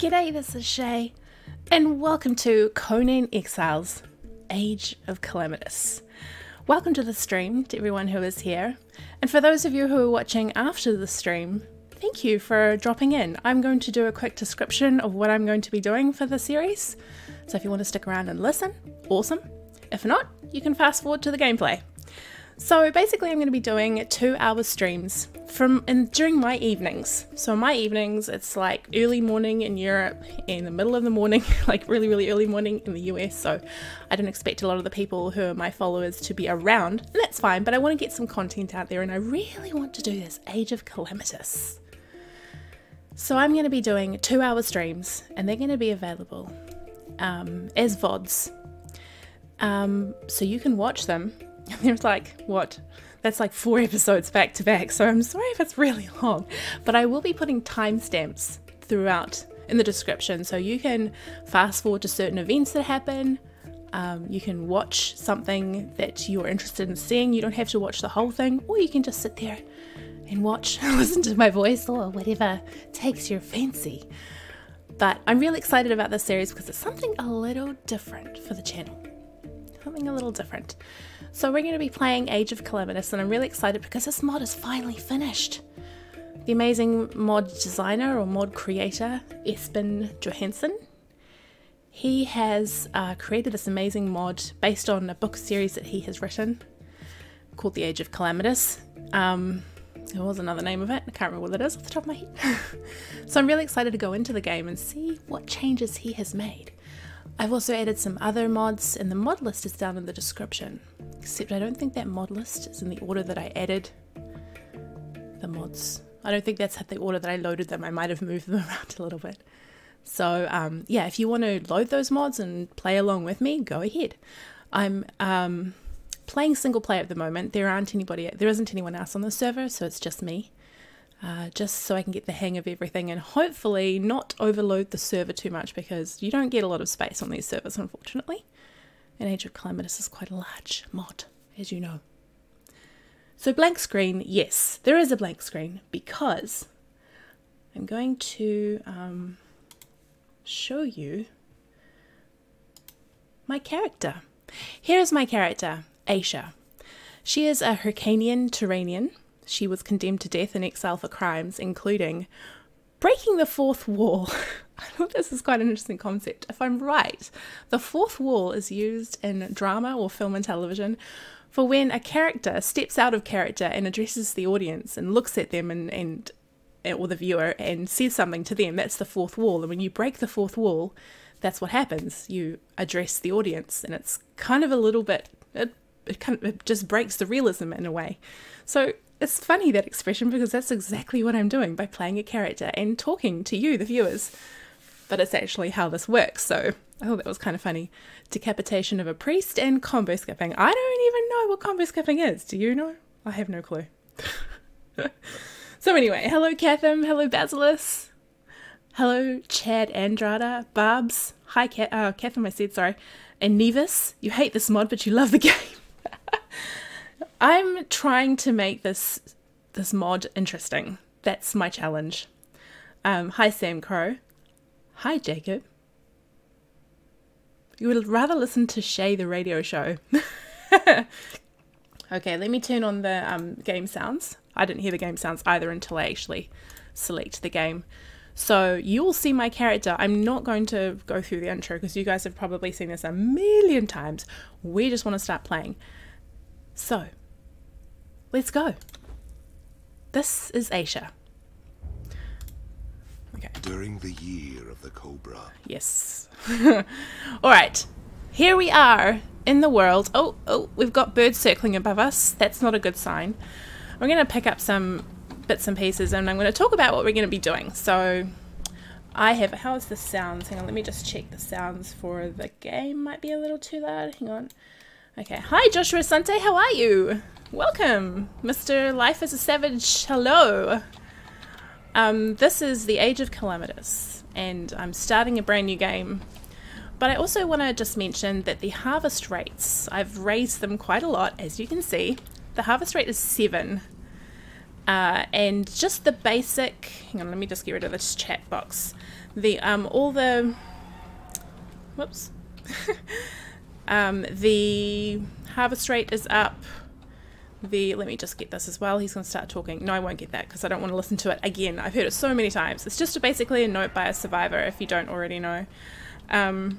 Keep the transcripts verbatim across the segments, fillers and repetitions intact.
G'day, this is Shay, and welcome to Conan Exiles, Age of Calamitous. Welcome to the stream to everyone who is here, and for those of you who are watching after the stream, thank you for dropping in. I'm going to do a quick description of what I'm going to be doing for the series, so if you want to stick around and listen, awesome. If not, you can fast forward to the gameplay. So basically I'm going to be doing two hour streams from and during my evenings. So my evenings, it's like early morning in Europe and the middle of the morning, like really, really early morning in the U S. So I don't expect a lot of the people who are my followers to be around, and that's fine, but I want to get some content out there and I really want to do this Age of Calamitous. So I'm going to be doing two hour streams and they're going to be available um, as V O Ds. Um, so you can watch them. There's like, what? That's like four episodes back to back, so I'm sorry if it's really long, but I will be putting timestamps throughout in the description, so you can fast forward to certain events that happen, um, you can watch something that you're interested in seeing, you don't have to watch the whole thing, or you can just sit there and watch, listen to my voice, or whatever takes your fancy. But I'm really excited about this series because it's something a little different for the channel. Something a little different. So we're going to be playing Age of Calamitous, and I'm really excited because this mod is finally finished. The amazing mod designer or mod creator, Espen Johansen, he has uh, created this amazing mod based on a book series that he has written called The Age of Calamitous. Um, there was another name of it, I can't remember what it is off the top of my head. So I'm really excited to go into the game and see what changes he has made. I've also added some other mods, and the mod list is down in the description, except I don't think that mod list is in the order that I added the mods. I don't think that's the order that I loaded them. I might have moved them around a little bit. So um, yeah, if you want to load those mods and play along with me, go ahead. I'm um, playing single player at the moment. There aren't anybody, there isn't anyone else on the server, so it's just me. Uh, just so I can get the hang of everything and hopefully not overload the server too much, because you don't get a lot of space on these servers, unfortunately. And Age of Calamitous is quite a large mod, as you know. So blank screen, yes, there is a blank screen, because I'm going to um, show you my character. Here is my character, Aisha. She is a Hyrkanian Turanian. She was condemned to death in exile for crimes, including breaking the fourth wall. I thought this is quite an interesting concept. If I'm right, the fourth wall is used in drama or film and television for when a character steps out of character and addresses the audience and looks at them and, and or the viewer and says something to them. That's the fourth wall. And when you break the fourth wall, that's what happens. You address the audience, and it's kind of a little bit, it, it, kind of, it just breaks the realism in a way. So it's funny, that expression, because that's exactly what I'm doing by playing a character and talking to you, the viewers. But it's actually how this works, so I thought that was kind of funny. Decapitation of a priest and combo skipping. I don't even know what combo skipping is. Do you know? I have no clue. So anyway, hello Catham, hello Basilis, hello Chad Andrada, Barbs, hi Cat. Oh, Catham I said, sorry, and Nevis. You hate this mod, but you love the game. I'm trying to make this this mod interesting. That's my challenge. Um, hi Sam Crow. Hi Jacob. You would rather listen to Shay the radio show. Okay, let me turn on the um, game sounds. I didn't hear the game sounds either until I actually select the game. So you'll see my character. I'm not going to go through the intro because you guys have probably seen this a million times. We just want to start playing. So let's go. This is Aisha. Okay. During the year of the Cobra. Yes. All right. Here we are in the world. Oh, oh, we've got birds circling above us. That's not a good sign. We're going to pick up some bits and pieces, and I'm going to talk about what we're going to be doing. So I have, how is the sounds? Hang on, let me just check the sounds for the game. Might be a little too loud. Hang on. Okay, hi Joshua Sante, how are you? Welcome, Mister Life is a Savage, hello. Um, this is the Age of Calamitous, and I'm starting a brand new game. But I also want to just mention that the harvest rates, I've raised them quite a lot, as you can see. The harvest rate is seven. Uh, and just the basic, hang on, let me just get rid of this chat box. the um, all the whoops um, the harvest rate is up. The let me just get this as well. He's going to start talking. No, I won't get that because I don't want to listen to it again. I've heard it so many times. It's just a, basically a note by a survivor if you don't already know. Um,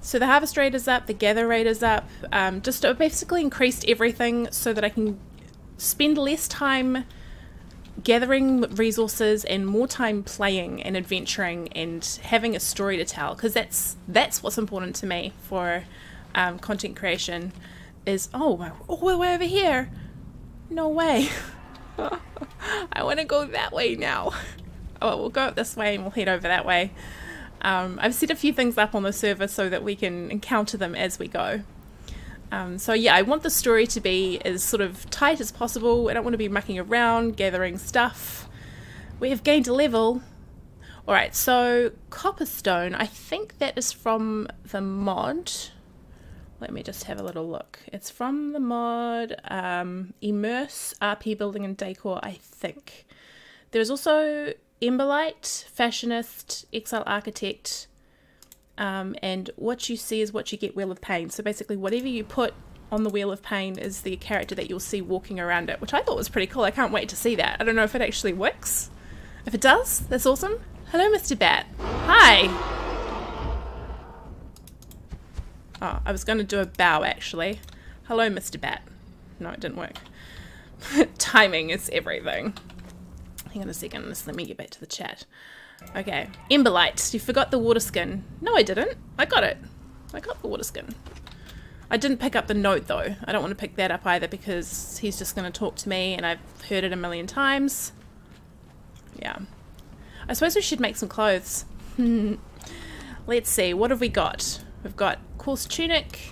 so the harvest rate is up, the gather rate is up, um, just basically increased everything so that I can spend less time gathering resources and more time playing and adventuring and having a story to tell, because that's that's what's important to me for um, content creation. Is oh we're all the way over here, no way. I want to go that way now. Oh, we'll go up this way and we'll head over that way. um, I've set a few things up on the server so that we can encounter them as we go. Um, so yeah, I want the story to be as sort of tight as possible. I don't want to be mucking around gathering stuff. We have gained a level. Alright, so Copperstone, I think that is from the mod. Let me just have a little look. It's from the mod, um, Immerse, R P Building and Decor, I think. There's also Emberlight, Fashionist, Exile Architect, um, and what you see is what you get, Wheel of Pain. So basically whatever you put on the Wheel of Pain is the character that you'll see walking around it, which I thought was pretty cool. I can't wait to see that. I don't know if it actually works. If it does, that's awesome. Hello, Mister Bat. Hi. Oh, I was going to do a bow actually. Hello, Mister Bat. No, it didn't work. Timing is everything. Hang on a second, just let me get back to the chat. Okay, Emberlight, you forgot the water skin. No, I didn't. I got it. I got the water skin. I didn't pick up the note though. I don't want to pick that up either because he's just going to talk to me and I've heard it a million times. Yeah. I suppose we should make some clothes. Let's see, what have we got? We've got coarse tunic.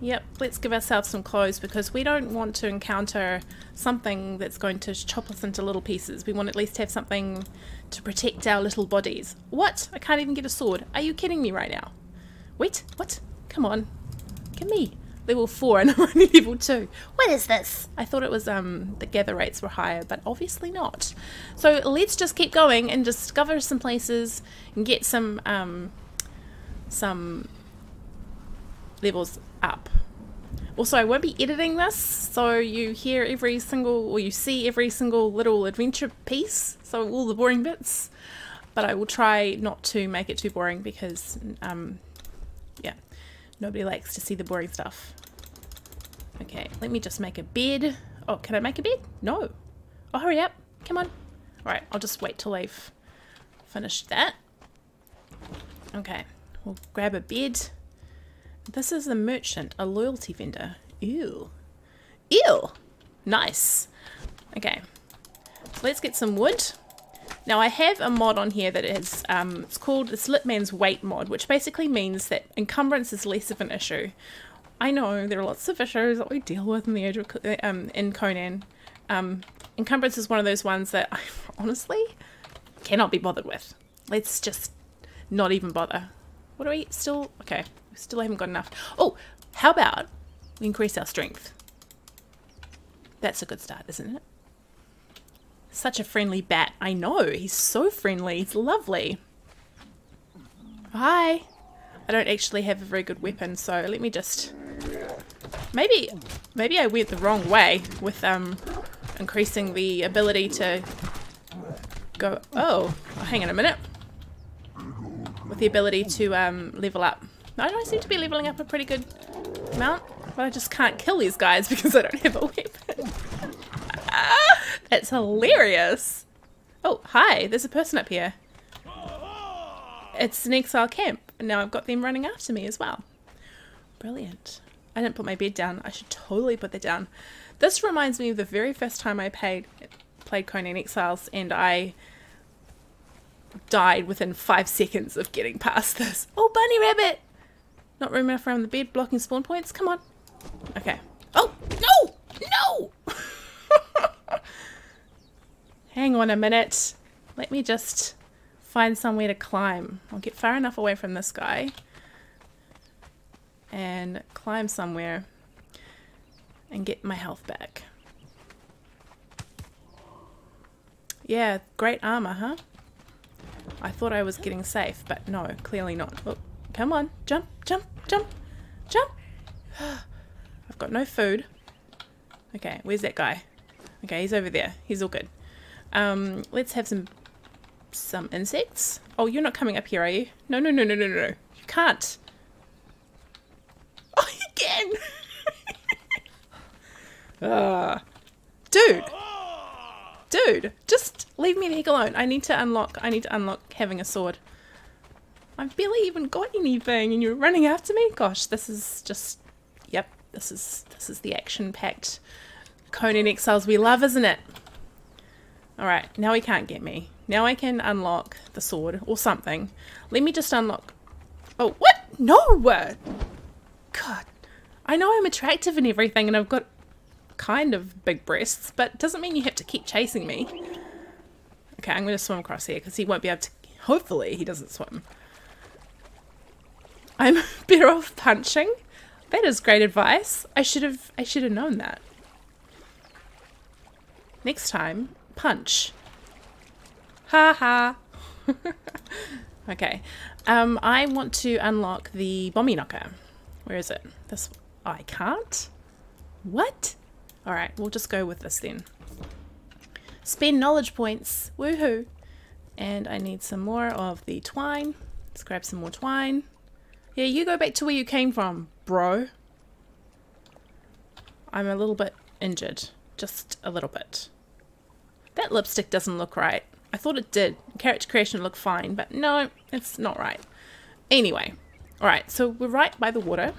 Yep, let's give ourselves some clothes because we don't want to encounter something that's going to chop us into little pieces. We want at least to have something to protect our little bodies. What? I can't even get a sword. Are you kidding me right now? Wait, what? Come on. Give me. Level four and I'm only level two. What is this? I thought it was um the gather rates were higher, but obviously not. So let's just keep going and discover some places and get some um some levels up. Also, I won't be editing this, so you hear every single, or you see every single little adventure piece, so all the boring bits, but I will try not to make it too boring because um, yeah, nobody likes to see the boring stuff. Okay, let me just make a bed. Oh, can I make a bed? No. Oh, hurry up, come on. Alright, I'll just wait till I've finished that. Okay. We'll grab a bed. This is a merchant, a loyalty vendor. Ew. Ew! Nice. Okay. So let's get some wood. Now I have a mod on here that is, um, it's called, it's Litman's Weight mod, which basically means that encumbrance is less of an issue. I know there are lots of issues that we deal with in the Age of, um, in Conan. Um, encumbrance is one of those ones that I honestly cannot be bothered with. Let's just not even bother. What are we still? Okay, we still haven't got enough. Oh, how about we increase our strength? That's a good start, isn't it? Such a friendly bat. I know, he's so friendly. He's lovely. Hi. I don't actually have a very good weapon, so let me just... Maybe, maybe I went the wrong way with um, increasing the ability to go... Oh, hang on a minute. With the ability to um, level up. I don't seem to be leveling up a pretty good amount, but I just can't kill these guys because I don't have a weapon. Ah, that's hilarious. Oh, hi, there's a person up here. It's an exile camp, and now I've got them running after me as well. Brilliant. I didn't put my bed down. I should totally put that down. This reminds me of the very first time I paid, played Conan Exiles, and I... died within five seconds of getting past this. Oh, bunny rabbit! Not room enough around the bed, blocking spawn points. Come on. Okay. Oh, no! No! Hang on a minute. Let me just find somewhere to climb. I'll get far enough away from this guy and climb somewhere and get my health back. Yeah, great armor, huh? I thought I was getting safe, but no, clearly not. Oh, come on, jump, jump, jump, jump. I've got no food. Okay, where's that guy? Okay, he's over there. He's all good. Um, let's have some some insects. Oh, you're not coming up here, are you? No, no, no, no, no, no. You can't. Oh, you can. uh, dude. Dude, just leave me the heck alone. I need to unlock, I need to unlock having a sword. I've barely even got anything and you're running after me? Gosh, this is just, yep, this is, this is the action-packed Conan Exiles we love, isn't it? Alright, now he can't get me. Now I can unlock the sword or something. Let me just unlock. Oh, what? No! God, I know I'm attractive and everything and I've got kind of big breasts, but doesn't mean you have to keep chasing me. Okay, I'm gonna swim across here because he won't be able to. Hopefully he doesn't swim. I'm better off punching. That is great advice. I should have I should have known that. Next time, punch. Ha ha. Okay. Um I want to unlock the bomby knocker. Where is it? This I can't. What? Alright, we'll just go with this then. Spend knowledge points. Woohoo! And I need some more of the twine. Let's grab some more twine. Yeah, you go back to where you came from, bro. I'm a little bit injured. Just a little bit. That lipstick doesn't look right. I thought it did. Character creation looked fine, but no, it's not right. Anyway. Alright, so we're right by the water,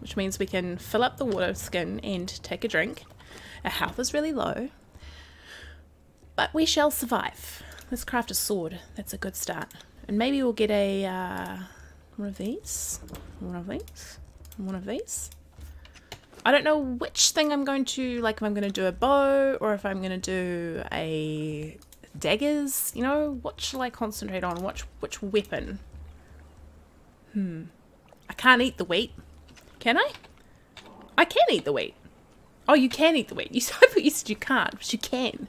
which means we can fill up the water skin and take a drink. Our health is really low, but we shall survive. Let's craft a sword. That's a good start. And maybe we'll get a uh, one of these, one of these, one of these. I don't know which thing I'm going to, like if I'm going to do a bow or if I'm going to do a daggers. You know, what shall I concentrate on? Which, which weapon? Hmm. I can't eat the wheat. Can I? I can eat the wheat. Oh, you can eat the wheat. You, I thought you said you can't, but you can.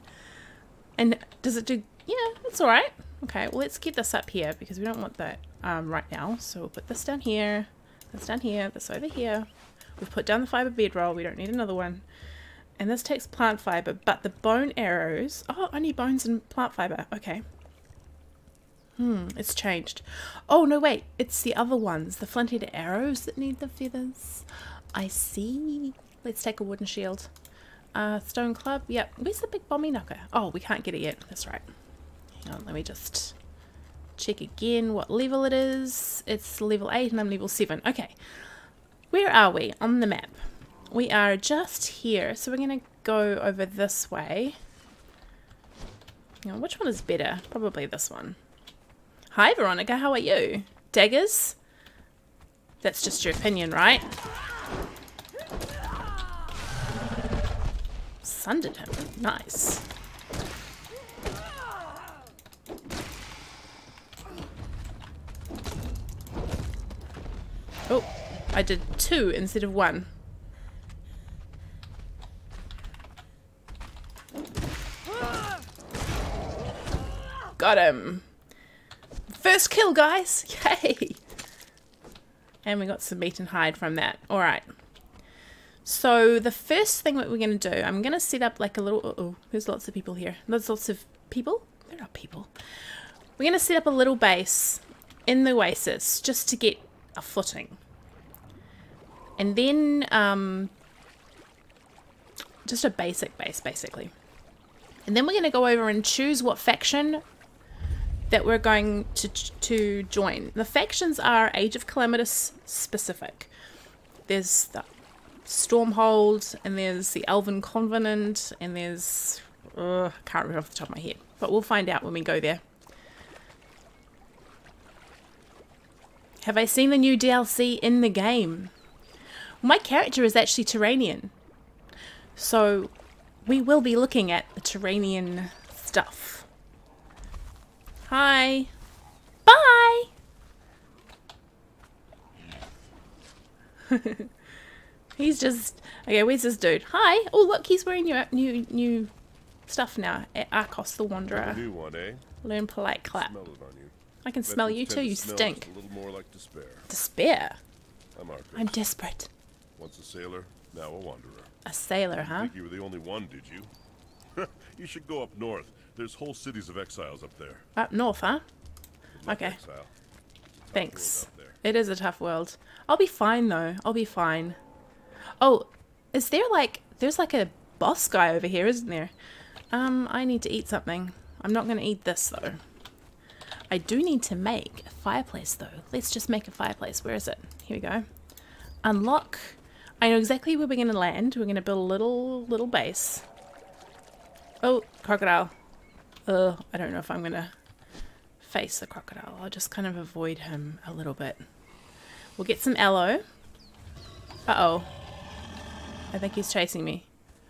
And does it do... Yeah, that's alright. Okay, well, let's keep this up here because we don't want that um, right now. So we'll put this down here, this down here, this over here. We've put down the fibre bedroll. We don't need another one. And this takes plant fibre, but the bone arrows... Oh, only bones and plant fibre. Okay. Hmm, it's changed. Oh, no, wait. It's the other ones. The flinted arrows that need the feathers. I see... Let's take a wooden shield. Uh, stone club. Yep. Where's the big bomby knocker? Oh, we can't get it yet. That's right. Hang on. Let me just check again what level it is. It's level eight and I'm level seven. Okay. Where are we on the map? We are just here. So we're going to go over this way. Hang on. Which one is better? Probably this one. Hi, Veronica. How are you? Daggers? That's just your opinion, right? Sundered him. Nice. Oh, I did two instead of one. Got him. First kill, guys. Yay. And we got some meat and hide from that. All right. So the first thing that we're going to do, I'm going to set up like a little, uh oh, there's lots of people here. There's lots of people? There are people. We're going to set up a little base in the oasis just to get a footing. And then, um, just a basic base basically. And then we're going to go over and choose what faction that we're going to, to join. The factions are Age of Calamitous specific. There's the Stormhold, and there's the Elven Covenant, and there's... Uh, can't remember off the top of my head, but we'll find out when we go there. Have I seen the new D L C in the game? My character is actually Turanian, so we will be looking at the Turanian stuff. Hi. Bye! He's just... Okay, where's this dude? Hi! Oh, look, he's wearing your new new stuff now. Ark costs the Wanderer. New one, eh? Learn polite clap. Smell it on you. I can smell you too, you stink. A little more like despair. Despair? I'm, I'm desperate. Once a sailor, now a wanderer. A sailor, huh? I think you were the only one, did you? You should go up north. There's whole cities of exiles up there. Up north, huh? Okay. Thanks. It is a tough world. I'll be fine, though. I'll be fine. Oh, is there like... There's like a boss guy over here, isn't there? Um, I need to eat something. I'm not going to eat this, though. I do need to make a fireplace, though. Let's just make a fireplace. Where is it? Here we go. Unlock. I know exactly where we're going to land. We're going to build a little, little base. Oh, crocodile. Uh, I don't know if I'm going to face the crocodile. I'll just kind of avoid him a little bit. We'll get some aloe. Uh-oh. I think he's chasing me.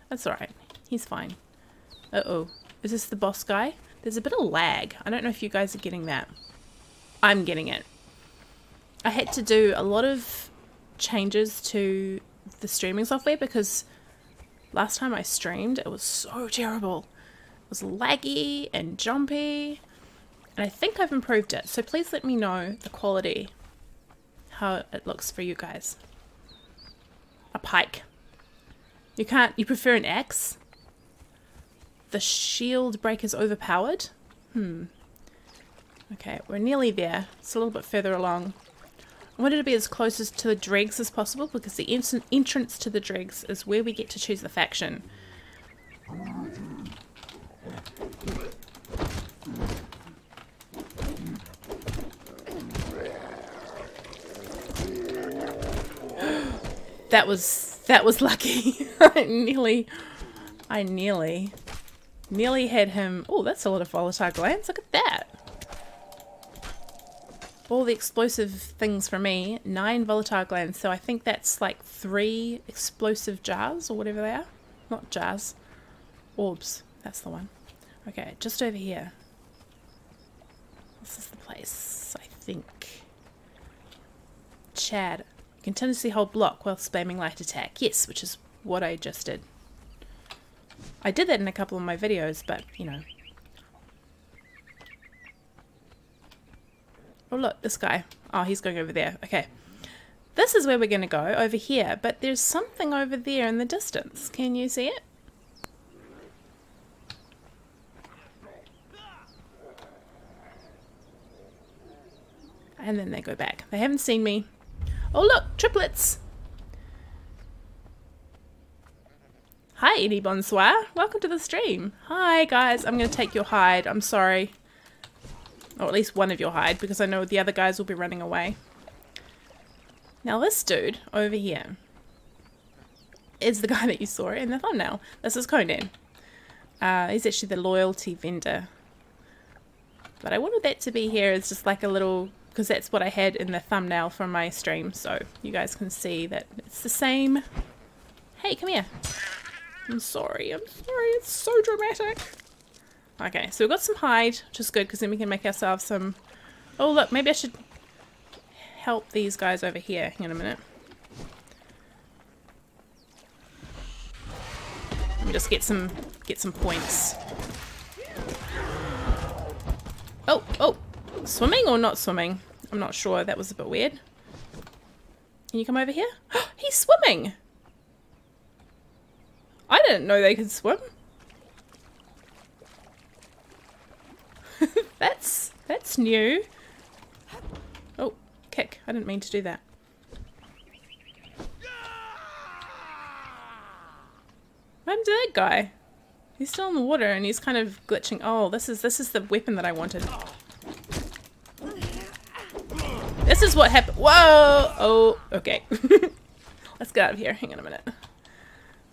That's alright. He's fine. Uh-oh. Is this the boss guy? There's a bit of lag. I don't know if you guys are getting that. I'm getting it. I had to do a lot of changes to the streaming software because last time I streamed, it was so terrible. It was laggy and jumpy. And I think I've improved it. So please let me know the quality, how it looks for you guys. A pike. You can't, you prefer an axe? The shield breaker's overpowered? Hmm. Okay, we're nearly there. It's a little bit further along. I wanted to be as close as to the dregs as possible because the en entrance to the dregs is where we get to choose the faction. That was, that was lucky. I nearly, I nearly... Nearly had him. Oh, that's a lot of volatile glands. Look at that. All the explosive things for me. Nine volatile glands. So I think that's like three explosive jars or whatever they are. Not jars. Orbs. That's the one. Okay, just over here. This is the place, I think. Chad. Continuously hold block while spamming light attack. Yes, which is what I just did. I did that in a couple of my videos, but, you know. Oh, look, this guy. Oh, he's going over there. Okay. This is where we're going to go, over here. But there's something over there in the distance. Can you see it? And then they go back. They haven't seen me. Oh, look, triplets! Hi, Eddie Bonsoir. Welcome to the stream. Hi, guys. I'm going to take your hide. I'm sorry. Or at least one of your hide, because I know the other guys will be running away. Now, this dude over here is the guy that you saw in the thumbnail. This is Conan. Uh, he's actually the loyalty vendor. But I wanted that to be here as just like a little... Because that's what I had in the thumbnail from my stream, so you guys can see that it's the same. Hey, come here. I'm sorry, I'm sorry, it's so dramatic. Okay, so we've got some hide, which is good because then we can make ourselves some... Oh look, maybe I should help these guys over here. Hang on a minute. Let me just get some, get some points. Oh, oh, swimming or not swimming? I'm not sure, that was a bit weird. Can you come over here? He's swimming! I didn't know they could swim. that's that's new. Oh, kick. I didn't mean to do that. What happened to that guy? He's still in the water and he's kind of glitching. Oh, this is this is the weapon that I wanted. This is what happened. Whoa! Oh, okay. Let's get out of here. Hang on a minute.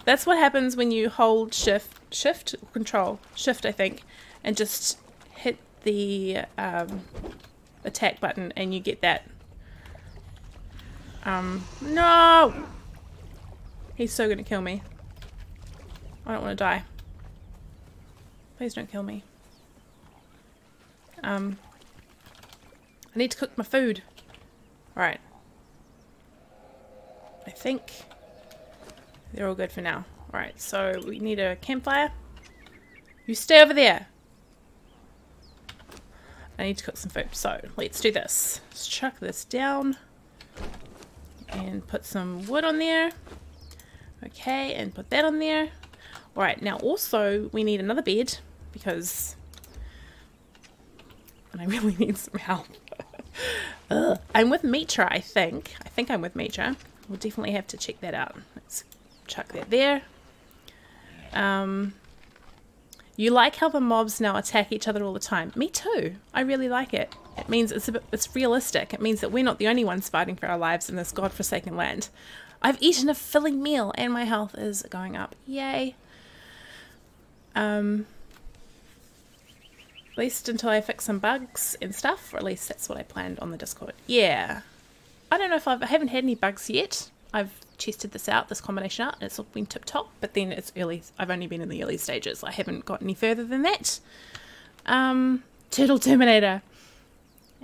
That's what happens when you hold shift, shift, control, shift, I think, and just hit the um, attack button and you get that. Um, no! He's so gonna kill me. I don't wanna die. Please don't kill me. Um, I need to cook my food. Alright. I think... They're all good for now. Alright, so we need a campfire. You stay over there. I need to cook some food, so let's do this. Let's chuck this down and put some wood on there. Okay, and put that on there. Alright, now also we need another bed because and I really need some help. Ugh. I'm with Mitra, I think. I think I'm with Mitra. We'll definitely have to check that out. Let's chuck that there. Um, you like how the mobs now attack each other all the time. Me too. I really like it. It means it's a bit, it's realistic. It means that we're not the only ones fighting for our lives in this godforsaken land. I've eaten a filling meal and my health is going up. Yay. Um, at least until I fix some bugs and stuff, or at least that's what I planned on the Discord. Yeah. I don't know if I've, I haven't had any bugs yet. I've tested this out, this combination out, and it's all been tip top, but then it's early. I've only been in the early stages. I haven't got any further than that. Um, Turtle Terminator.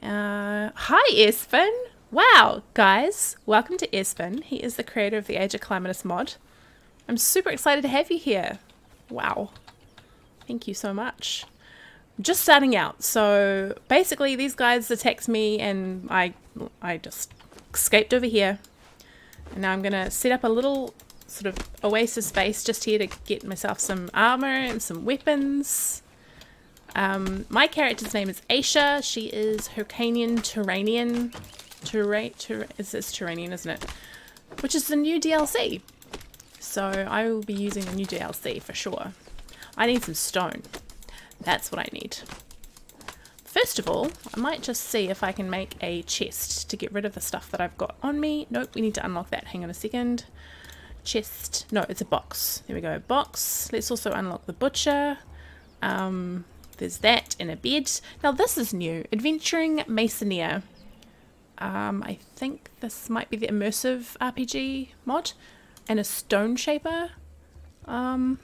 Uh, hi, Espen. Wow, guys. Welcome to Espen. He is the creator of the Age of Calamitous mod. I'm super excited to have you here. Wow. Thank you so much. I'm just starting out. So basically these guys attacked me and I, I just escaped over here. And now I'm going to set up a little sort of oasis base just here to get myself some armor and some weapons. Um, my character's name is Aisha. She is Hyrkanian, Turanian. Tura, Tura, it's, it's Turanian, isn't it? Which is the new D L C. So I will be using the new D L C for sure. I need some stone. That's what I need. First of all, I might just see if I can make a chest to get rid of the stuff that I've got on me. Nope, we need to unlock that. Hang on a second. Chest. No, it's a box. There we go. Box. Let's also unlock the butcher. Um, there's that and a bed. Now this is new. Adventuring Masoneer. Um, I think this might be the immersive R P G mod. And a stone shaper. Um,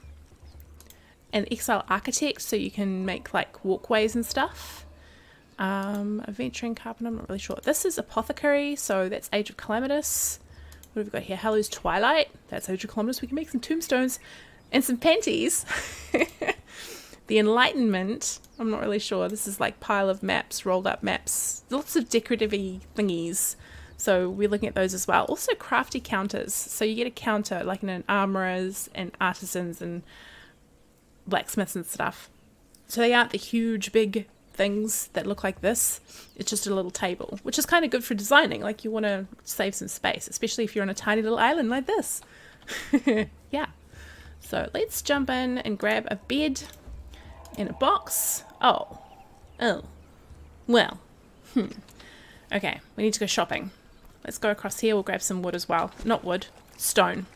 an Exile Architect, so you can make like walkways and stuff. Um, adventuring carpenter, I'm not really sure. This is apothecary, so that's Age of Calamitous. What have we got here? Hallow's Twilight, that's Age of Calamitous. We can make some tombstones and some panties. The Enlightenment, I'm not really sure. This is like pile of maps, rolled up maps, lots of decorative-y thingies. So we're looking at those as well. Also crafty counters, so you get a counter like in an armorers and artisans and blacksmiths and stuff. So they aren't the huge big things that look like this. It's just a little table, which is kind of good for designing. Like you want to save some space, especially if you're on a tiny little island like this. Yeah, so let's jump in and grab a bed and a box. Oh, oh, well, hmm. Okay, we need to go shopping. Let's go across here. We'll grab some wood as well. Not wood, stone.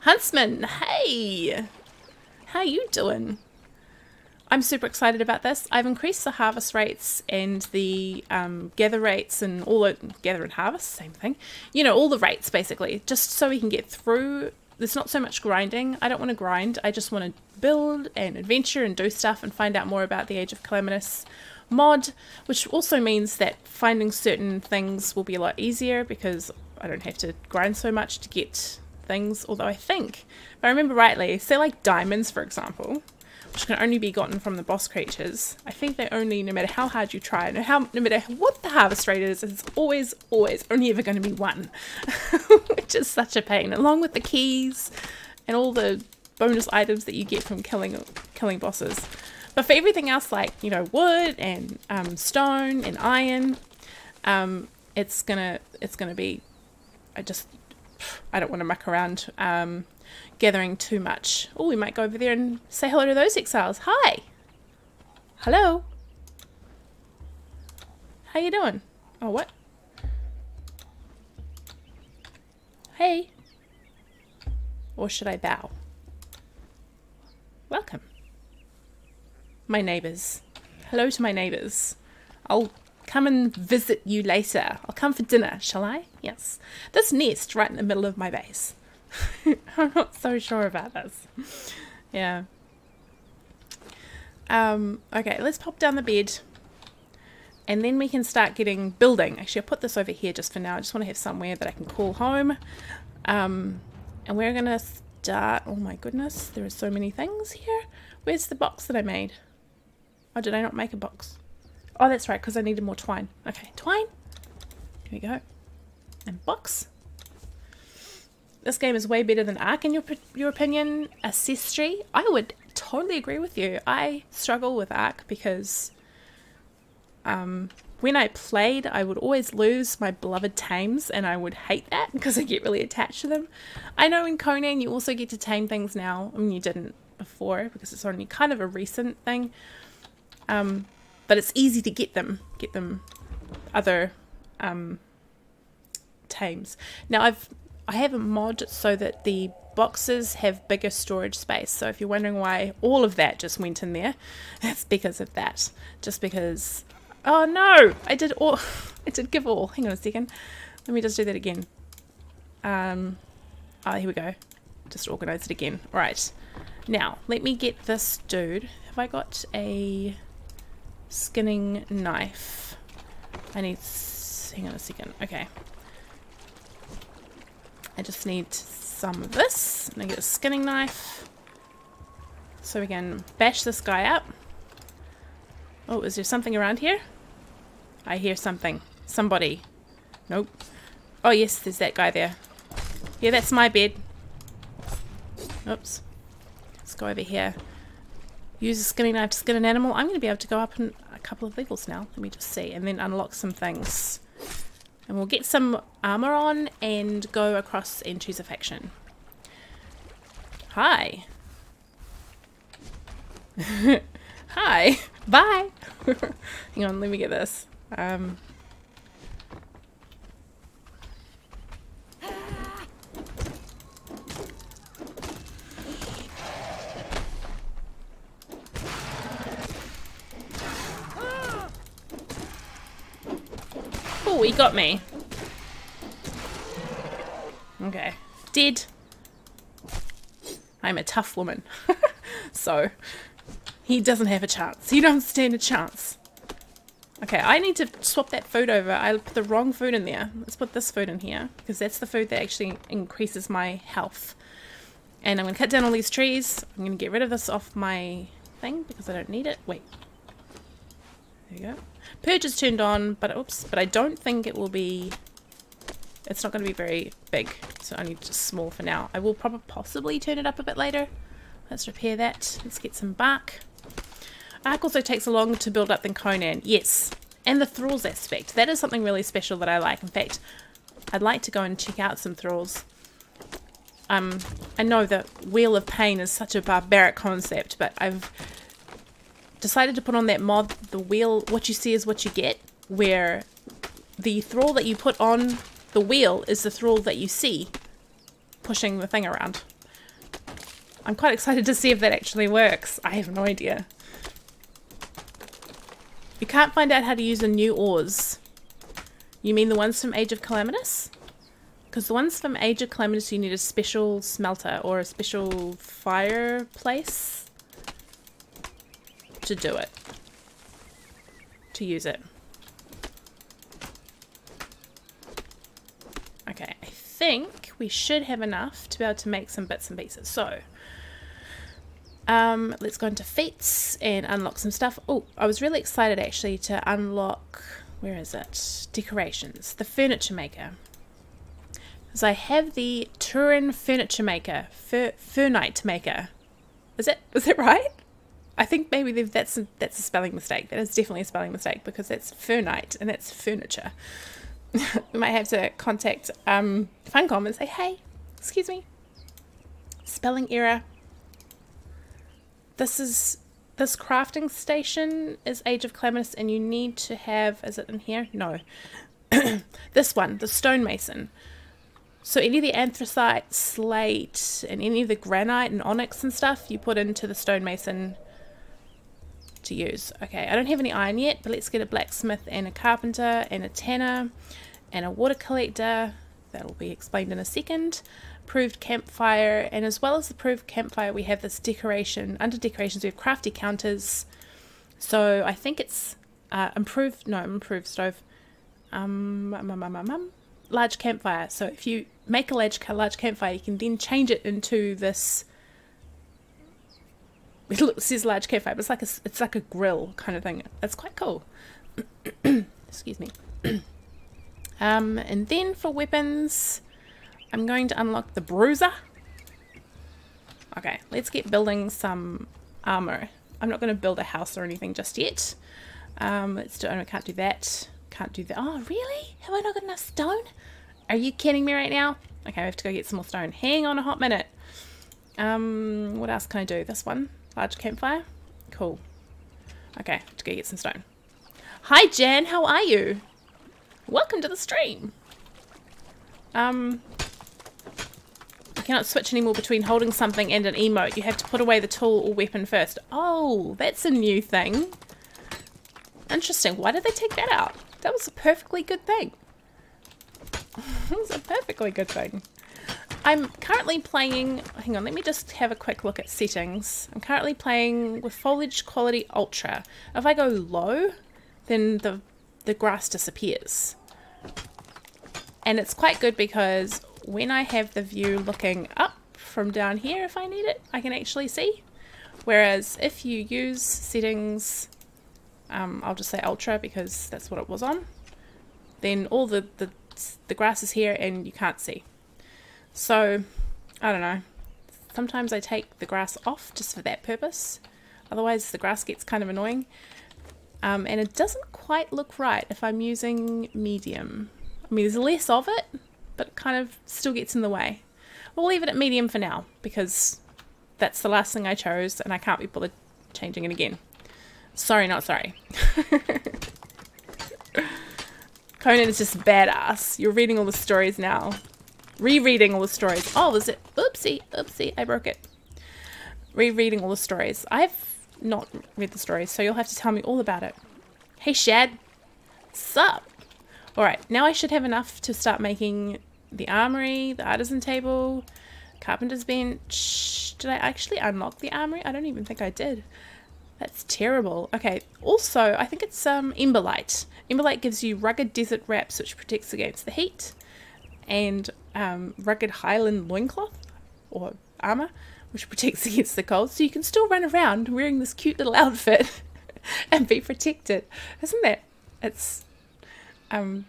Huntsman, hey, how you doing? I'm super excited about this. I've increased the harvest rates and the um, gather rates and all the gather and harvest, same thing. You know, all the rates basically, just so we can get through. There's not so much grinding. I don't want to grind. I just want to build and adventure and do stuff and find out more about the Age of Calamitous mod, which also means that finding certain things will be a lot easier because I don't have to grind so much to get things. Although I think, if I remember rightly, say like diamonds, for example, which can only be gotten from the boss creatures. I think they only, no matter how hard you try, no, how, no matter what the harvest rate is, it's always, always only ever going to be one, which is such a pain, along with the keys and all the bonus items that you get from killing killing bosses. But for everything else, like, you know, wood and um, stone and iron, um, it's gonna it's gonna be, I just, I don't want to muck around um, gathering too much. Oh, we might go over there and say hello to those exiles. Hi. Hello. How you doing? Oh, what? Hey. Or should I bow? Welcome. My neighbours. Hello to my neighbours. I'll come and visit you later. I'll come for dinner, shall I? Yes. This nest right in the middle of my base. I'm not so sure about this. Yeah. Um, okay, let's pop down the bed. And then we can start getting building. Actually, I'll put this over here just for now. I just want to have somewhere that I can call home. Um, and we're going to start... Oh my goodness, there are so many things here. Where's the box that I made? Oh, did I not make a box? Oh, that's right, because I needed more twine. Okay, twine. Here we go. And box. This game is way better than Ark in your, your opinion. Ancestry. I would totally agree with you. I struggle with Ark because um, when I played, I would always lose my beloved tames, and I would hate that because I get really attached to them. I know in Conan you also get to tame things now. I mean, you didn't before because it's only kind of a recent thing. Um, but it's easy to get them, get them other um, tames. Now I've I have a mod so that the boxes have bigger storage space. So if you're wondering why all of that just went in there, that's because of that. Just because, oh no, I did all, I did give all. Hang on a second. Let me just do that again. Um, oh, here we go. Just organize it again. All right. Now, let me get this dude. Have I got a skinning knife? I need, hang on a second. Okay. I just need some of this. I'm gonna get a skinning knife so we can bash this guy up. Oh, is there something around here? I hear something. Somebody. Nope. Oh yes, there's that guy there. Yeah, that's my bed. Oops. Let's go over here. Use a skinning knife to skin an animal. I'm gonna be able to go up in a couple of levels now. Let me just see, and then unlock some things. And we'll get some armor on and go across and choose a faction. Hi. Hi. Bye. Hang on, let me get this. Um, Oh, he got me. Okay. Dead. I'm a tough woman. So, he doesn't have a chance. He doesn't stand a chance. Okay, I need to swap that food over. I put the wrong food in there. Let's put this food in here, because that's the food that actually increases my health. And I'm going to cut down all these trees. I'm going to get rid of this off my thing, because I don't need it. Wait. There you go. Purge is turned on, but oops, but I don't think it will be, it's not going to be very big, so I need just small for now. I will probably possibly turn it up a bit later. Let's repair that. Let's get some bark. Ark also takes longer to build up than Conan, yes, and the thralls aspect. That is something really special that I like. In fact, I'd like to go and check out some thralls. Um, I know that Wheel of Pain is such a barbaric concept, but I've decided to put on that mod, the wheel, what you see is what you get, where the thrall that you put on the wheel is the thrall that you see pushing the thing around. I'm quite excited to see if that actually works. I have no idea. You can't find out how to use the new ores. You mean the ones from Age of Calamitous? Because the ones from Age of Calamitous you need a special smelter or a special fireplace to do it, to use it. Okay, I think we should have enough to be able to make some bits and pieces. So um, let's go into feats and unlock some stuff. Oh, I was really excited actually to unlock, where is it? Decorations, the furniture maker. Because I have the Turin furniture maker, fur, fur knight maker. Is it, is it right? I think maybe that's a, that's a spelling mistake. That is definitely a spelling mistake because that's fur night and that's furniture. We might have to contact um, Funcom and say, hey, excuse me, spelling error. This is, this crafting station is Age of Calamitous and you need to have, is it in here? No. This one, the stonemason. So any of the anthracite, slate, and any of the granite and onyx and stuff you put into the stonemason to use. Okay, I don't have any iron yet, but let's get a blacksmith and a carpenter and a tanner and a water collector. That'll be explained in a second. Proved campfire, and as well as the proved campfire we have this decoration. Under decorations we have crafty counters. So I think it's uh, improved, no, improved stove. Um, um, um, um, um, large campfire. So if you make a large, large campfire you can then change it into this it looks, says large cafe, but it's like a, it's like a grill kind of thing. It's quite cool. Excuse me. Um, and then for weapons, I'm going to unlock the bruiser. Okay, let's get building some armor. I'm not going to build a house or anything just yet. Um, let's do. Oh, I can't do that. Can't do that. Oh, really? Have I not got enough stone? Are you kidding me right now? Okay, I have to go get some more stone. Hang on a hot minute. Um, what else can I do? This one, large campfire. Cool. Okay, to go get some stone. Hi, Jan. How are you? Welcome to the stream. Um, you cannot switch anymore between holding something and an emote. You have to put away the tool or weapon first. Oh, that's a new thing. Interesting. Why did they take that out? That was a perfectly good thing. That was a perfectly good thing. I'm currently playing, hang on, let me just have a quick look at settings. I'm currently playing with foliage quality ultra. If I go low, then the the grass disappears. And it's quite good because when I have the view looking up from down here, if I need it, I can actually see. Whereas if you use settings, um, I'll just say ultra because that's what it was on, then all the, the, the grass is here and you can't see. So, I don't know, sometimes I take the grass off just for that purpose, otherwise the grass gets kind of annoying, um, and it doesn't quite look right if I'm using medium. I mean, there's less of it, but it kind of still gets in the way. We'll leave it at medium for now, because that's the last thing I chose, and I can't be bothered changing it again. Sorry, not sorry. Conan is just badass. You're reading all the stories now. Rereading all the stories. Oh, was it? Oopsie, oopsie, I broke it. Rereading all the stories. I've not read the stories, so you'll have to tell me all about it. Hey, Shad. Sup? Alright, now I should have enough to start making the armory, the artisan table, carpenter's bench. Did I actually unlock the armory? I don't even think I did. That's terrible. Okay, also, I think it's um, Emberlight. Emberlight gives you rugged desert wraps, which protects against the heat. And um, rugged highland loincloth or armor, which protects against the cold, so you can still run around wearing this cute little outfit and be protected. Isn't that? It's um,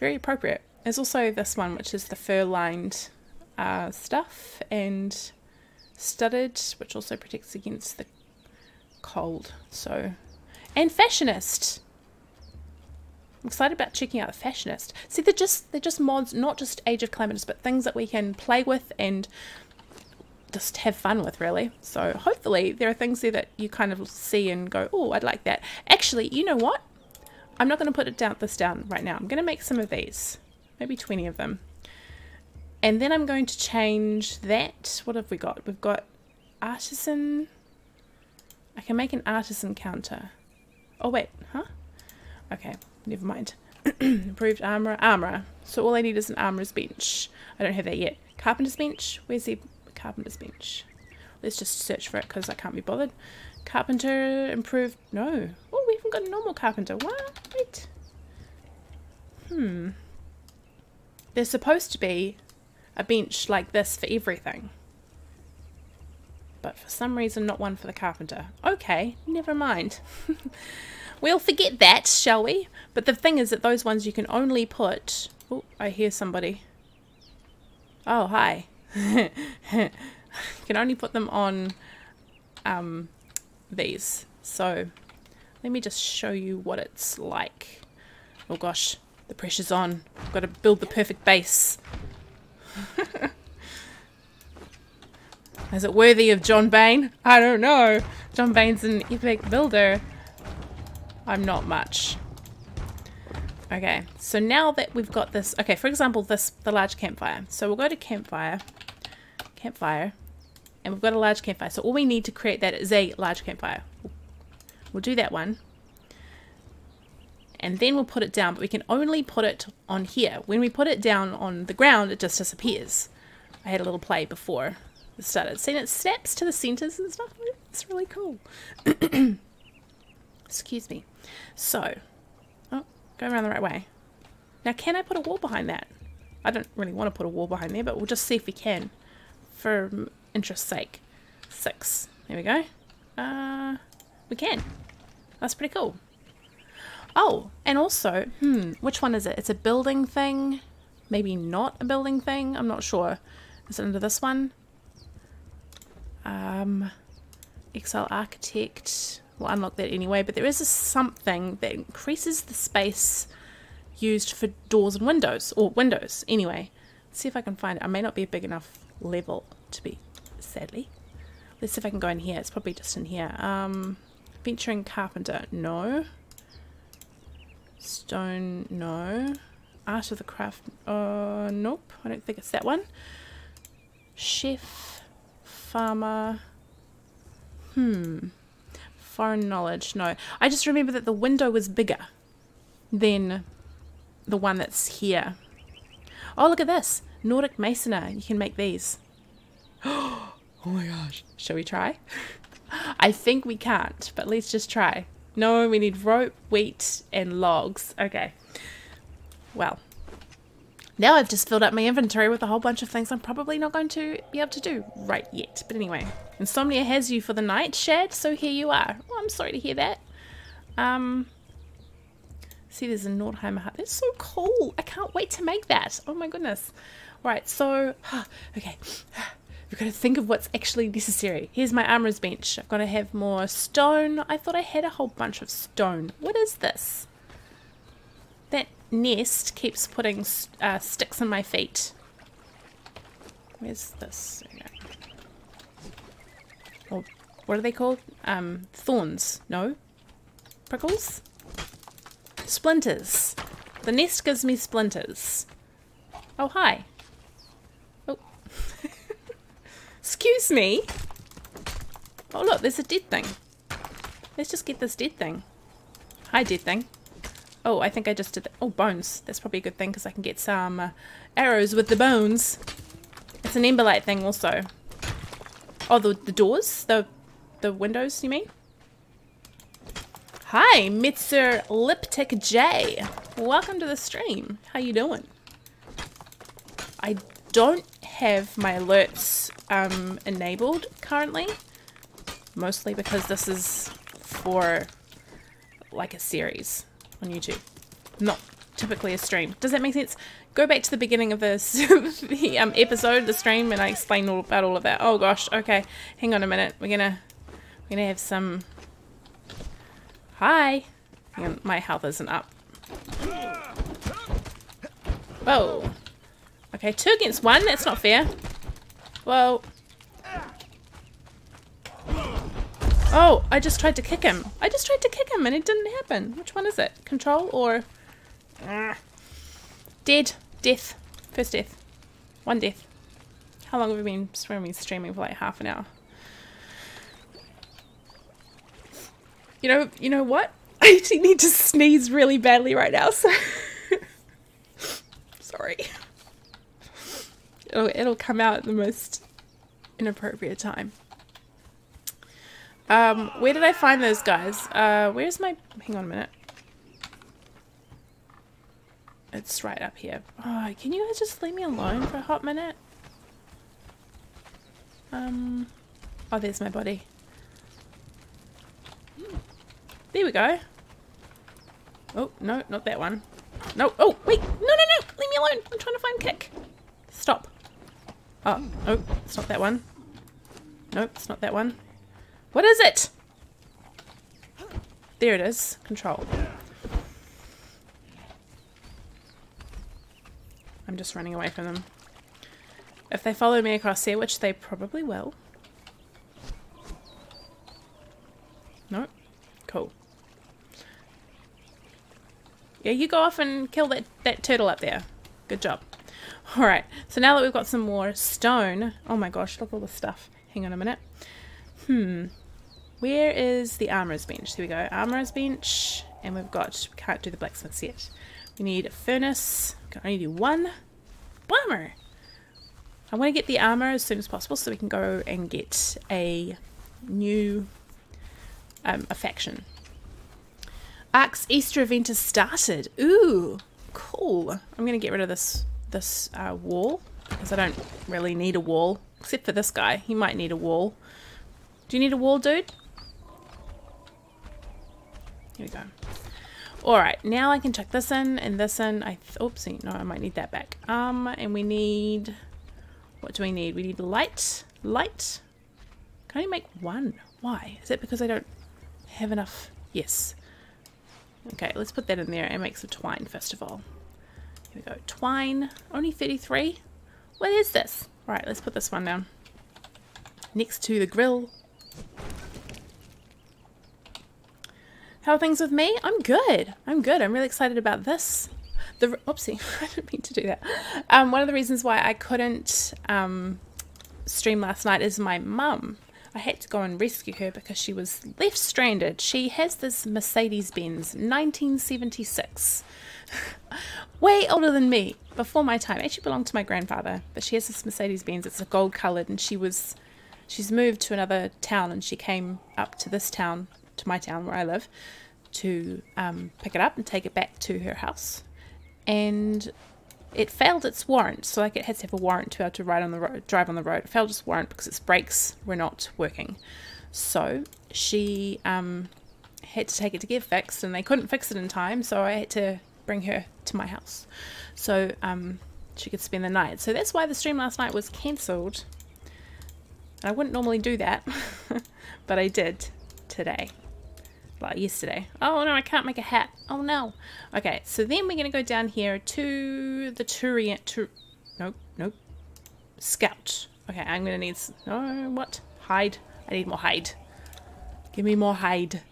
very appropriate. There's also this one, which is the fur-lined uh, stuff and studded, which also protects against the cold. So, and fashionist. I'm excited about checking out the Fashionist. See, they're just they're just mods, not just Age of Calamitous, but things that we can play with and just have fun with, really. So hopefully there are things there that you kind of see and go, oh, I'd like that. Actually, you know what? I'm not going to put it down this down right now. I'm going to make some of these, maybe twenty of them, and then I'm going to change that. What have we got? We've got artisan. I can make an artisan counter. Oh wait, huh? Okay. Never mind. Improved armor, armor. So all I need is an armorer's bench. I don't have that yet. Carpenter's bench. Where's the carpenter's bench? Let's just search for it because I can't be bothered. Carpenter improved. No. Oh, we haven't got a normal carpenter. What? Wait. Hmm. There's supposed to be a bench like this for everything, but for some reason, not one for the carpenter. Okay. Never mind. We'll forget that, shall we? But the thing is that those ones you can only put... Oh, I hear somebody. Oh, hi. You can only put them on um, these. So, let me just show you what it's like. Oh gosh, the pressure's on. I've got to build the perfect base. Is it worthy of John Bain? I don't know. John Bain's an epic builder. I'm not much. Okay, so now that we've got this, okay, for example, this, the large campfire. So we'll go to campfire, campfire, and we've got a large campfire. So all we need to create that is a large campfire. We'll do that one. And then we'll put it down, but we can only put it on here. When we put it down on the ground, it just disappears. I had a little play before it started. See, it snaps to the centers and stuff. It's really cool. Excuse me. So, oh, go around the right way. Now, can I put a wall behind that? I don't really want to put a wall behind there, but we'll just see if we can for interest's sake. Six. There we go. Uh, we can. That's pretty cool. Oh, and also, hmm, which one is it? It's a building thing. Maybe not a building thing. I'm not sure. Is it under this one? Um, Exile Architect. We'll unlock that anyway. But there is a something that increases the space used for doors and windows. Or windows, anyway. Let's see if I can find it. I may not be a big enough level to be, sadly. Let's see if I can go in here. It's probably just in here. Um, Venturing Carpenter. No. Stone. No. Art of the Craft. Uh, nope. I don't think it's that one. Chef. Farmer. Hmm. Foreign knowledge. No. I just remember that the window was bigger than the one that's here. Oh, look at this. Nordic Masoner. You can make these. Oh my gosh. Shall we try? I think we can't, but let's just try. No, we need rope, wheat, and logs. Okay. Well, now I've just filled up my inventory with a whole bunch of things I'm probably not going to be able to do right yet. But anyway, insomnia has you for the night, Shad, so here you are. Oh, I'm sorry to hear that. Um, see, there's a Nordheimer hut. That's so cool. I can't wait to make that. Oh my goodness. All right, so, okay. We've got to think of what's actually necessary. Here's my armorer's bench. I've got to have more stone. I thought I had a whole bunch of stone. What is this? That nest keeps putting uh, sticks in my feet. Where's this? Or what are they called? Um, thorns. No. Prickles? Splinters. The nest gives me splinters. Oh, hi. Oh. Excuse me. Oh look, there's a dead thing. Let's just get this dead thing. Hi, dead thing. Oh, I think I just did that. Oh, bones. That's probably a good thing because I can get some uh, arrows with the bones. It's an Emberlight thing also. Oh, the, the doors? The the windows, you mean? Hi, Mitzer Liptic J. Welcome to the stream. How you doing? I don't have my alerts um, enabled currently, mostly because this is for like a series on YouTube, not typically a stream. Does that make sense? Go back to the beginning of this the, um, episode, the stream, and I explain all about all of that. Oh gosh, okay, hang on a minute. We're gonna we're gonna have some. Hi, hang on, my health isn't up. Whoa. Okay, two against one, that's not fair. Whoa. Oh, I just tried to kick him. I just tried to kick him and it didn't happen. Which one is it? Control or... Dead. Death. First death. One death. How long have we been streaming for? Like half an hour. You know, you know what? I actually need to sneeze really badly right now, so... Sorry. It'll, it'll come out at the most inappropriate time. Um, where did I find those guys? Uh, where's my... Hang on a minute. It's right up here. Oh, can you guys just leave me alone for a hot minute? Um, oh, there's my body. There we go. Oh, no, not that one. No, oh, wait. No, no, no. Leave me alone. I'm trying to find Kick. Stop. Oh, nope, it's not that one. Nope, it's not that one. What is it? There it is. Control. I'm just running away from them. If they follow me across here, which they probably will. Nope. Cool. Yeah, you go off and kill that, that turtle up there. Good job. Alright, so now that we've got some more stone, oh my gosh, look at all the stuff. Hang on a minute. Hmm, where is the armorer's bench? There we go, armorer's bench, and we've got, we can't do the blacksmiths yet. We need a furnace, we can only do one. Bummer! I want to get the armor as soon as possible so we can go and get a new, um, a faction. Ark's Easter event has started. Ooh, cool. I'm going to get rid of this. This uh, wall, because I don't really need a wall, except for this guy. He might need a wall. Do you need a wall, dude? Here we go. All right, now I can chuck this in and this in. I oopsie, no, I might need that back. Um, and we need, what do we need? We need light, light. Can I only make one? Why? Is that because I don't have enough? Yes. Okay, let's put that in there and make some twine first of all. Here we go, twine, only thirty-three. What is this? All right, let's put this one down. Next to the grill. How are things with me? I'm good. I'm good. I'm really excited about this. The oopsie, I didn't mean to do that. Um, one of the reasons why I couldn't um, stream last night is my mum. I had to go and rescue her because she was left stranded. She has this Mercedes-Benz, nineteen seventy-six. Way older than me, before my time. It actually belonged to my grandfather, but she has this Mercedes-Benz. It's a gold-coloured, and she was, she's moved to another town, and she came up to this town, to my town where I live, to um, pick it up and take it back to her house, and it failed its warrant. So like, it has to have a warrant to be able to ride on the road, drive on the road. It failed its warrant because its brakes were not working, so she um, had to take it to get fixed, and they couldn't fix it in time, so I had to bring her to my house so um, she could spend the night. So that's why the stream last night was cancelled. I wouldn't normally do that, but I did today. Like yesterday. Oh no, I can't make a hat. Oh no. Okay, so then we're gonna go down here to the Turian. Tur nope, nope. Scout. Okay, I'm gonna need. No, what? Hide. I need more hide. Give me more hide.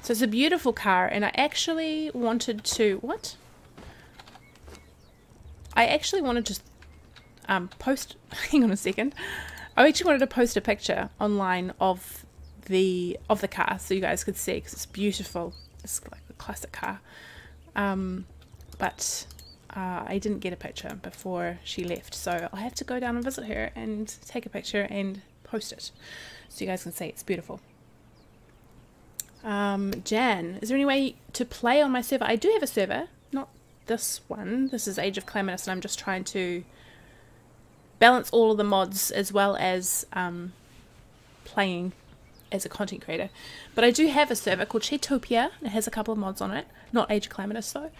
So it's a beautiful car, and I actually wanted to. What? I actually wanted to um, post. Hang on a second. I actually wanted to post a picture online of. The of the car so you guys could see, because it's beautiful. It's like a classic car, um but uh I didn't get a picture before she left, so I'll have to go down and visit her and take a picture and post it so you guys can see. It's beautiful. um Jan, is there any way to play on my server? I do have a server, not this one. This is Age of Calamitous, and I'm just trying to balance all of the mods as well as um playing as a content creator. But I do have a server called Chetopia. It has a couple of mods on it, not Age of Calamitous though.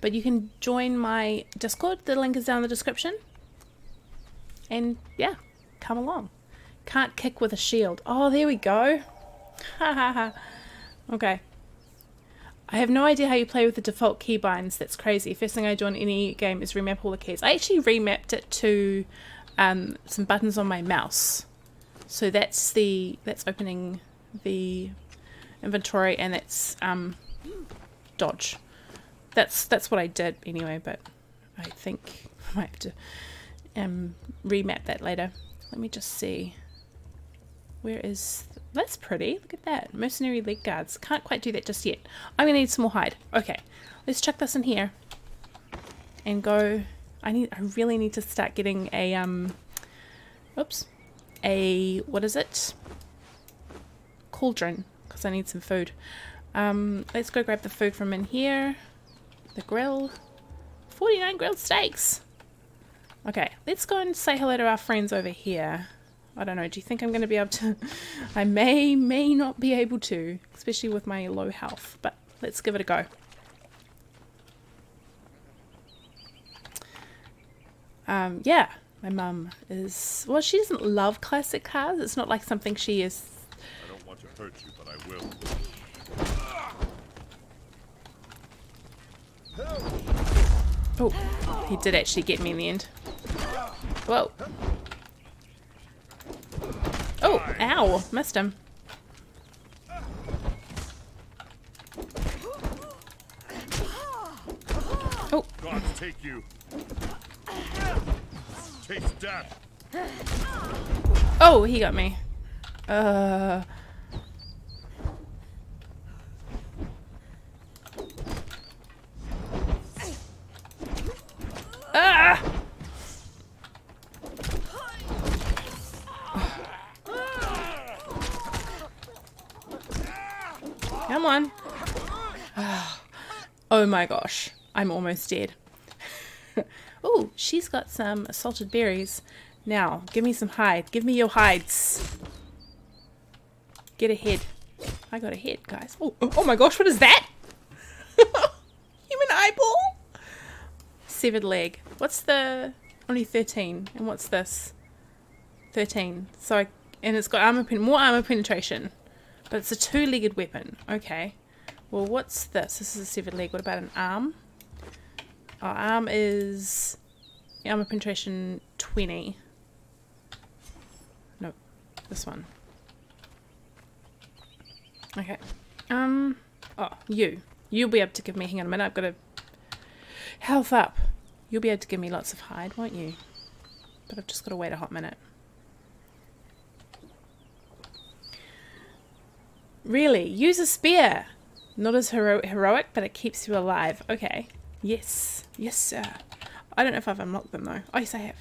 But you can join my Discord. The link is down in the description. And yeah, come along. Can't kick with a shield. Oh, there we go. Ha ha ha. Okay. I have no idea how you play with the default key binds. That's crazy. First thing I do in any game is remap all the keys. I actually remapped it to um, some buttons on my mouse. So that's the that's opening the inventory, and that's um, dodge. That's that's what I did anyway, but I think I might have to um, remap that later. Let me just see. Where is th that's pretty? Look at that, mercenary leg guards. Can't quite do that just yet. I'm gonna need some more hide. Okay, let's chuck this in here and go. I need. I really need to start getting a um. Oops. a what is it cauldron, because I need some food. Um let's go grab the food from in here. The grill, forty-nine grilled steaks. Okay, let's go and say hello to our friends over here. I don't know, do you think I'm going to be able to? I may may not be able to, especially with my low health, but let's give it a go. Um yeah, my mum is, well, she doesn't love classic cars. It's not like something she is. I don't want to hurt you, but I will. Oh, he did actually get me in the end. Whoa. Oh, ow, missed him. Oh. God take you. Oh, he got me. Uh. Ah! Come on. Oh my gosh, I'm almost dead. Oh, she's got some assorted berries. Now, give me some hide. Give me your hides. Get ahead. I got a hit, guys. Oh, oh my gosh, what is that? Human eyeball? Severed leg. What's the... Only thirteen. And what's this? thirteen. So I... And it's got armor pen more armor penetration. But it's a two-legged weapon. Okay. Well, what's this? This is a severed leg. What about an arm? Our arm is... Armor penetration twenty. Nope. This one. Okay. Um. Oh, you. You'll be able to give me... Hang on a minute. I've got to... Health up. You'll be able to give me lots of hide, won't you? But I've just got to wait a hot minute. Really? Use a spear! Not as hero heroic, but it keeps you alive. Okay. Yes. Yes, sir. I don't know if I've unlocked them, though. Oh, yes, I have.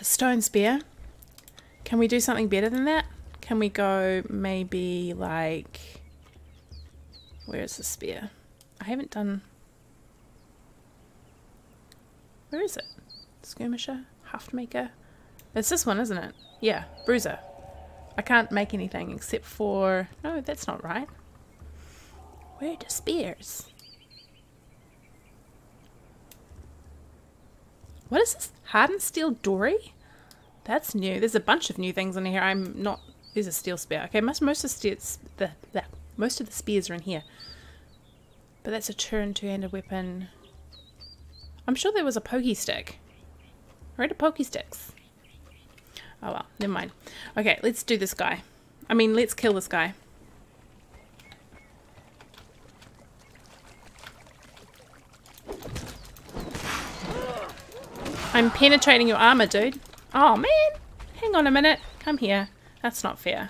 A stone spear. Can we do something better than that? Can we go maybe, like... Where is the spear? I haven't done... Where is it? Skirmisher? Haftmaker? It's this one, isn't it? Yeah. Bruiser. I can't make anything except for... No, that's not right. Where are the spears? What is this? Hardened steel dory? That's new. There's a bunch of new things in here. I'm not... There's a steel spear. Okay, most, most, of, steers, the, the, most of the spears are in here. But that's a turn two-handed weapon. I'm sure there was a pokey stick. Where are the pokey sticks? Oh well, never mind. Okay, let's do this guy. I mean, let's kill this guy. I'm penetrating your armor, dude. Oh man, hang on a minute. Come here. That's not fair.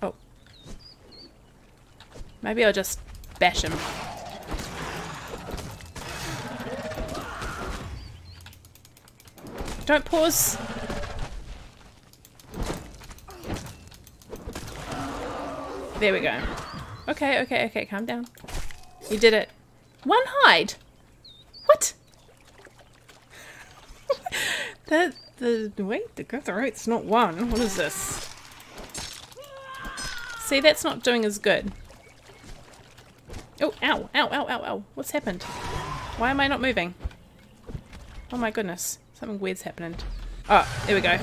Oh. Maybe I'll just bash him. Don't pause. There we go. Okay, okay, okay, calm down. You did it. One hide. What? the the wait, the grab the rope's not one. What is this? See, that's not doing as good. Oh, ow, ow, ow, ow, ow. What's happened? Why am I not moving? Oh my goodness. Something weird's happening. Oh, there we go.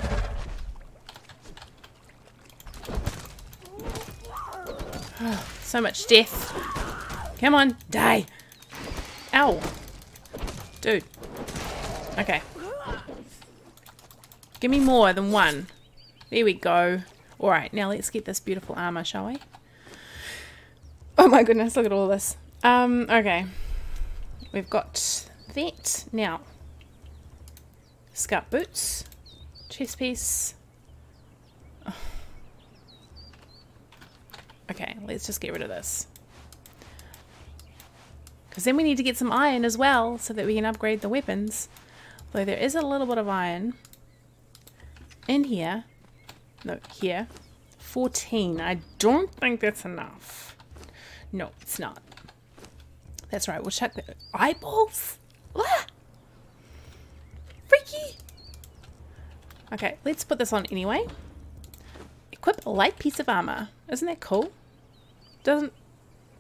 Oh, so much death. Come on, die. Ow. Dude. Okay. Give me more than one. There we go. Alright, now let's get this beautiful armor, shall we? Oh my goodness, look at all this. Um, okay. We've got that. Now. Scout boots. Chest piece. Oh. Okay, let's just get rid of this. Because then we need to get some iron as well so that we can upgrade the weapons. Though there is a little bit of iron in here. No, here. fourteen. I don't think that's enough. No, it's not. That's right. We'll check the eyeballs. Ah! Freaky! Okay, let's put this on anyway. Equip a light piece of armor. Isn't that cool? Doesn't...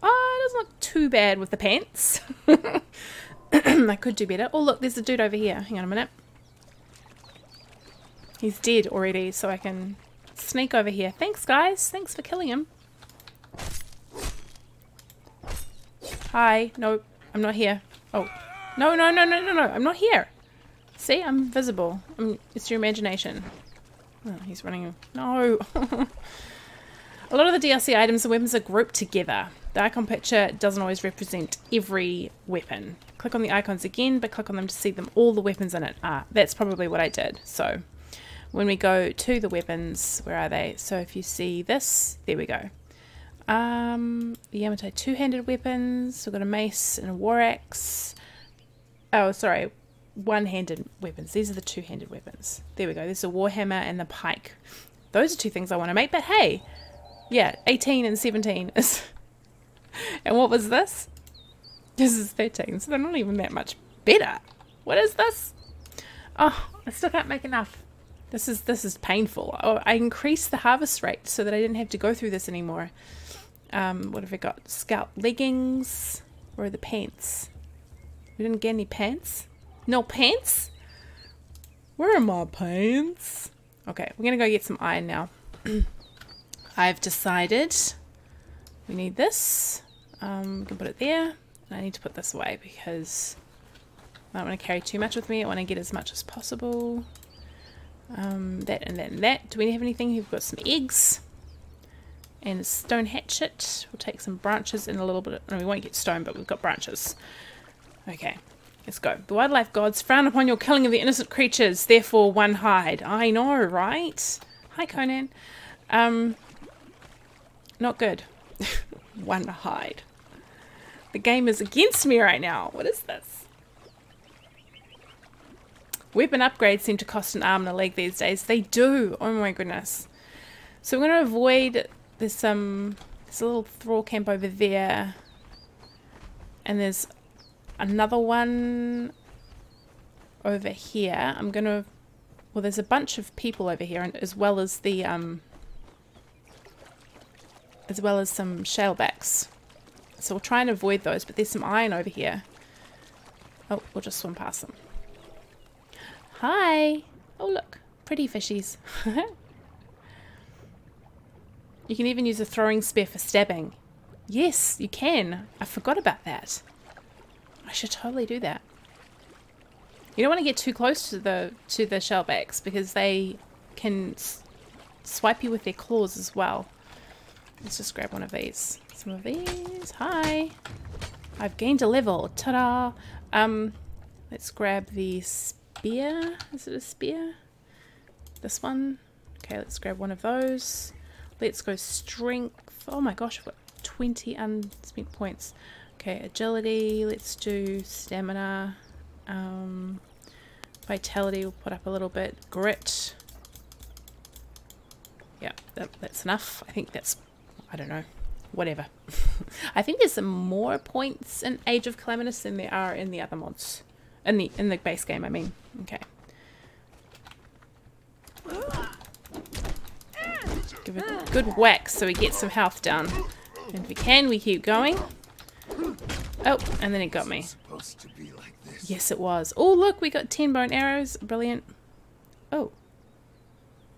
Oh, it doesn't look too bad with the pants. I could do better. Oh, look, there's a dude over here. Hang on a minute. He's dead already, so I can sneak over here. Thanks, guys. Thanks for killing him. Hi. No, I'm not here. Oh. No, no, no, no, no, no. I'm not here. See? I'm invisible. I'm, it's your imagination. Oh, he's running. No. A lot of the D L C items and weapons are grouped together. The icon picture doesn't always represent every weapon. Click on the icons again, but click on them to see them all the weapons in it. Ah, that's probably what I did. So when we go to the weapons, where are they? So if you see this, there we go. Um, the Yamatai two-handed weapons. We've got a mace and a war axe. Oh, sorry. One-handed weapons. These are the two-handed weapons. There we go. There's a warhammer and the pike. Those are two things I want to make, but hey... Yeah, eighteen and seventeen is... And what was this? This is thirteen, so they're not even that much better. What is this? Oh, I still can't make enough. This is this is painful. Oh, I increased the harvest rate so that I didn't have to go through this anymore. Um, what have I got? Scout leggings. Where are the pants? We didn't get any pants? No pants? Where are my pants? Okay, we're going to go get some iron now. I've decided we need this. Um, we can put it there. And I need to put this away because I don't want to carry too much with me. I want to get as much as possible. Um, that and that and that. Do we have anything? We've got some eggs. And a stone hatchet. We'll take some branches and a little bit of... No, we won't get stone, but we've got branches. Okay, let's go. The wildlife gods frown upon your killing of the innocent creatures. Therefore, one hide. I know, right? Hi, Conan. Um, not good. One hide. The game is against me right now. What is this? Weapon upgrades seem to cost an arm and a leg these days. They do. Oh my goodness. So we're going to avoid... There's some... There's a little thrall camp over there. And there's another one over here. I'm going to... Well, there's a bunch of people over here, and as well as the... um, as well as some shalebacks. So we'll try and avoid those, but there's some iron over here. Oh, we'll just swim past them. Hi! Oh, look. Pretty fishies. You can even use a throwing spear for stabbing. Yes, you can. I forgot about that. I should totally do that. You don't want to get too close to the to the shellbacks because they can s swipe you with their claws as well. Let's just grab one of these. Some of these. Hi. I've gained a level. Ta-da. Um, let's grab the spear. Is it a spear? This one. Okay, let's grab one of those. Let's go strength. Oh my gosh, I've got twenty unspent points. Okay, agility. Let's do stamina. Um, vitality we'll put up a little bit. Grit. Yeah, that, that's enough. I think that's, I don't know, whatever. I think there's some more points in Age of Calamitous than there are in the other mods. In the, in the base game, I mean. Okay. Give it a good whack so we get some health down. And if we can, we keep going. Oh, and then it got me. Yes, it was. Oh, look, we got ten bone arrows. Brilliant. Oh.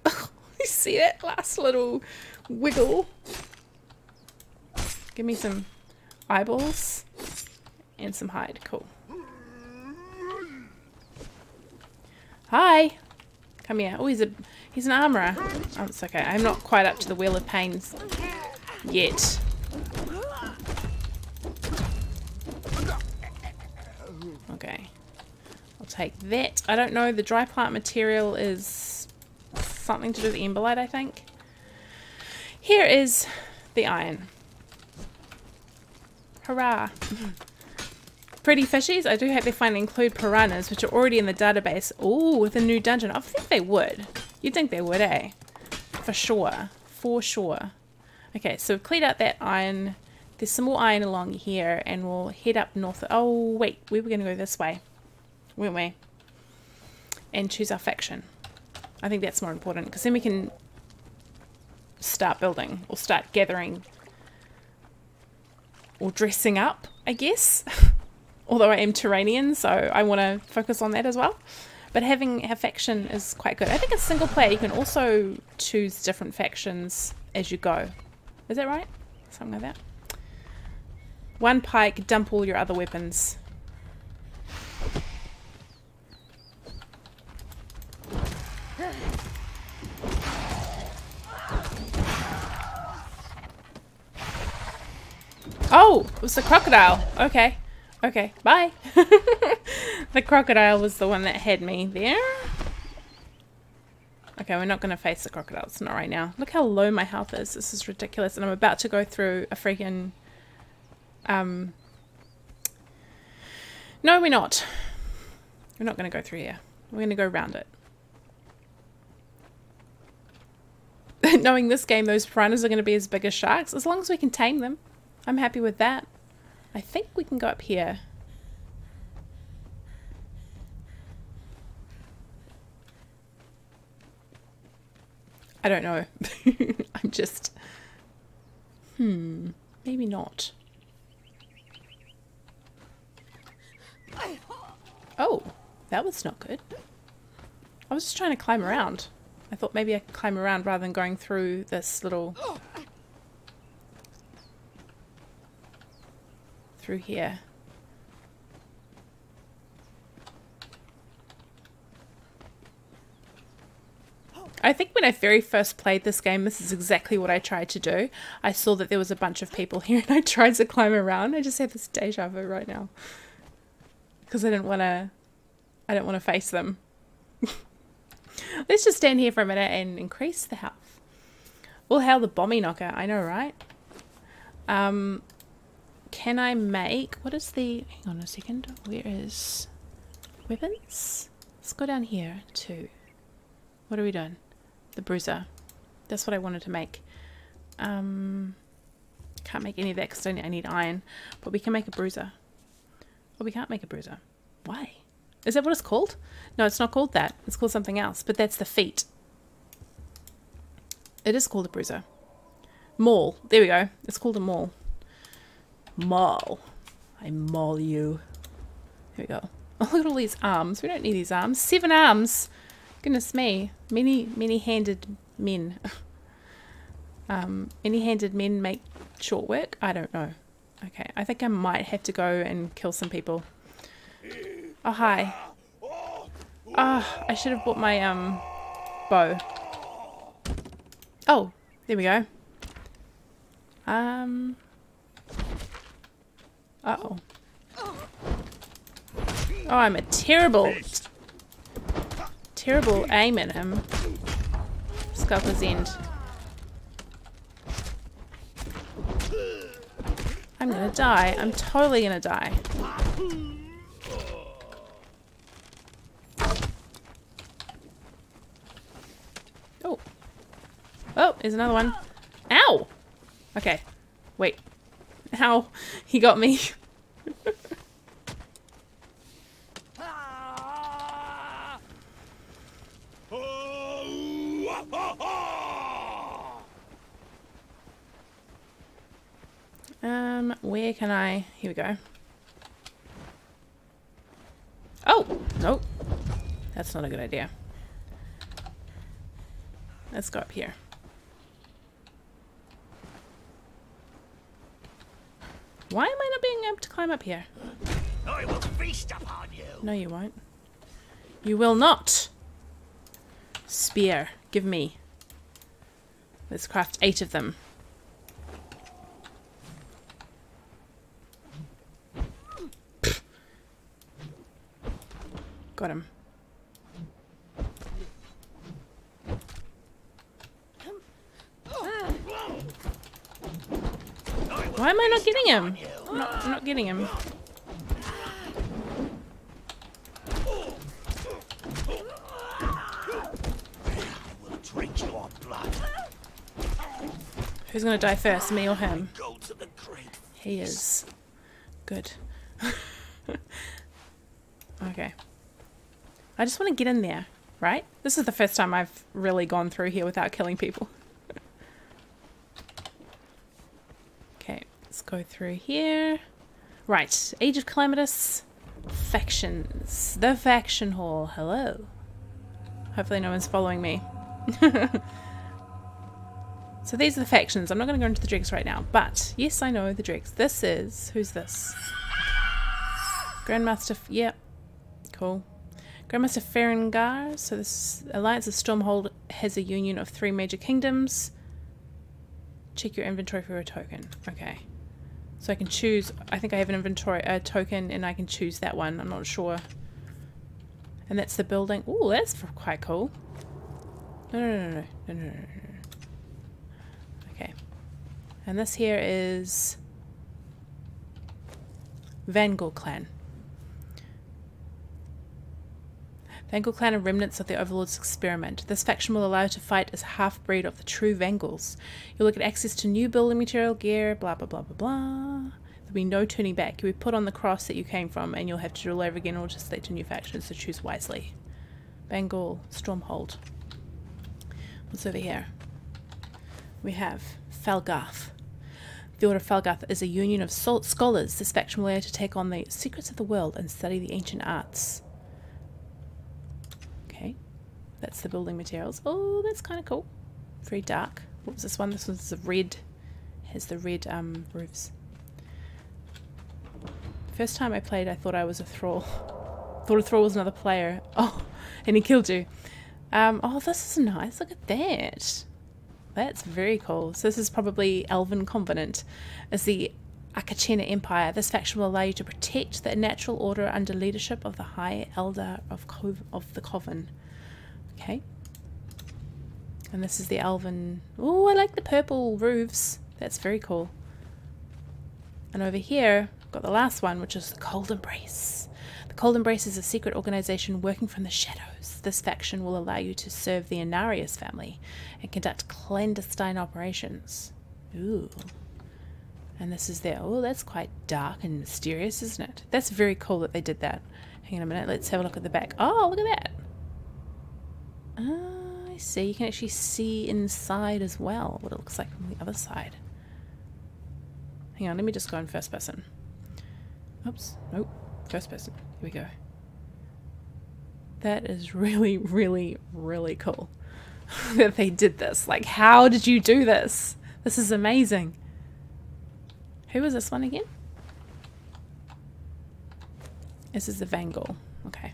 Oh, you see that last little wiggle? Give me some eyeballs and some hide. Cool. Hi. Come here. Oh, he's a he's an armorer. Oh, it's okay. I'm not quite up to the Wheel of Pain yet. Okay. I'll take that. I don't know. The dry plant material is something to do with Emberlight, I think. Here is the iron. Hurrah. Pretty fishies. I do hope they finally include piranhas, which are already in the database. Ooh, with a new dungeon. I think they would. You'd think they would, eh? For sure. For sure. Okay, so we've cleared out that iron. There's some more iron along here, and we'll head up north. Oh, wait. We were going to go this way, weren't we? And choose our faction. I think that's more important, because then we can start building, or start gathering, or dressing up, I guess. Although I am Turanian, so I want to focus on that as well. But having a faction is quite good. I think in single player you can also choose different factions as you go. Is that right? Something like that. One pike, dump all your other weapons. Oh! It was the crocodile. Okay. Okay, bye. The crocodile was the one that had me there. Okay, we're not going to face the crocodile. It's not right now. Look how low my health is. This is ridiculous. And I'm about to go through a freaking... Um... No, we're not. We're not going to go through here. We're going to go around it. Knowing this game, those piranhas are going to be as big as sharks. As long as we can tame them. I'm happy with that. I think we can go up here. I don't know. I'm just... Hmm. Maybe not. Oh, that was not good. I was just trying to climb around. I thought maybe I could climb around rather than going through this little... through here. I think when I very first played this game, this is exactly what I tried to do. I saw that there was a bunch of people here and I tried to climb around. I just have this deja vu right now. Because I didn't want to, I didn't want to face them. Let's just stand here for a minute and increase the health. Well, hell, the bomby knocker. I know, right? Um, can I make, what is the, hang on a second. Where is weapons? Let's go down here too. What are we doing? The bruiser. That's what I wanted to make. Um, can't make any of that because I need, I need iron. But we can make a bruiser. Well, we can't make a bruiser. Why? Is that what it's called? No, it's not called that. It's called something else. But that's the feet. It is called a bruiser. Maul. There we go. It's called a maul. Maul. I maul you. Here we go. Oh, look at all these arms. We don't need these arms. Seven arms. Goodness me. Many, many-handed men. um, many-handed men make short work? I don't know. Okay, I think I might have to go and kill some people. Oh, hi. Ah, oh, I should have bought my um bow. Oh, there we go. Um. Uh-oh. Oh, I'm a terrible... Terrible aim at him. Scalper's end. I'm gonna die. I'm totally gonna die. Oh. Oh, there's another one. Ow! Okay. Wait. Ow. He got me. Um, where can I... Here we go. Oh! Nope. That's not a good idea. Let's go up here. Why am I not being able to climb up here? I will feast upon you. No, you won't. You will not! Spear. Give me. Let's craft eight of them. Got him. Why am I not getting him? I'm not, I'm not getting him. Who's gonna die first, me or him? He is. Good. Okay. I just want to get in there, right? This is the first time I've really gone through here without killing people. Okay, let's go through here. Right, Age of Calamitous. Factions. The Faction Hall. Hello. Hopefully no one's following me. So these are the factions. I'm not going to go into the dregs right now, but yes, I know the dregs. This is... Who's this? Grandmaster... Yep. Yeah. Cool. Grandmaster Felgarth. So this Alliance of Stormhold has a union of three major kingdoms. Check your inventory for a token. Okay. So I can choose, I think I have an inventory, a token, and I can choose that one. I'm not sure. And that's the building. Ooh, that's quite cool. No, no, no, no, no, no, no, no. Okay. And this here is Vangal clan. Vangal clan are remnants of the Overlord's experiment. This faction will allow you to fight as half-breed of the true Vangals. You'll get access to new building material, gear, blah blah blah blah blah. There'll be no turning back. You'll be put on the cross that you came from and you'll have to do all over again or just select a new faction, so choose wisely. Vangal, Stormhold. What's over here? We have Felgarth. The Order of Felgarth is a union of scholars, the spectrum layer to take on the secrets of the world and study the ancient arts. Okay, that's the building materials. Oh, that's kind of cool. Very dark. What was this one? This one's the red. Has the red um, roofs. First time I played, I thought I was a thrall. Thought a thrall was another player. Oh, and he killed you. Um, oh, this is nice. Look at that. That's very cool. So this is probably Elven Covenant. It's the Akachena Empire. This faction will allow you to protect the natural order under leadership of the High Elder of, Co of the Coven. Okay. And this is the Elven... Oh, I like the purple roofs. That's very cool. And over here, we've got the last one, which is the Cold Embrace. The Cold Embrace is a secret organization working from the shadows. This faction will allow you to serve the Inarius family and conduct clandestine operations. Ooh. And this is their... Oh, that's quite dark and mysterious, isn't it? That's very cool that they did that. Hang on a minute. Let's have a look at the back. Oh, look at that. Uh, I see. You can actually see inside as well what it looks like from the other side. Hang on. Let me just go in first person. Oops. Nope. First person. Here we go. That is really, really, really cool that they did this. Like, how did you do this? This is amazing. Who was this one again? This is the Vangal. Okay.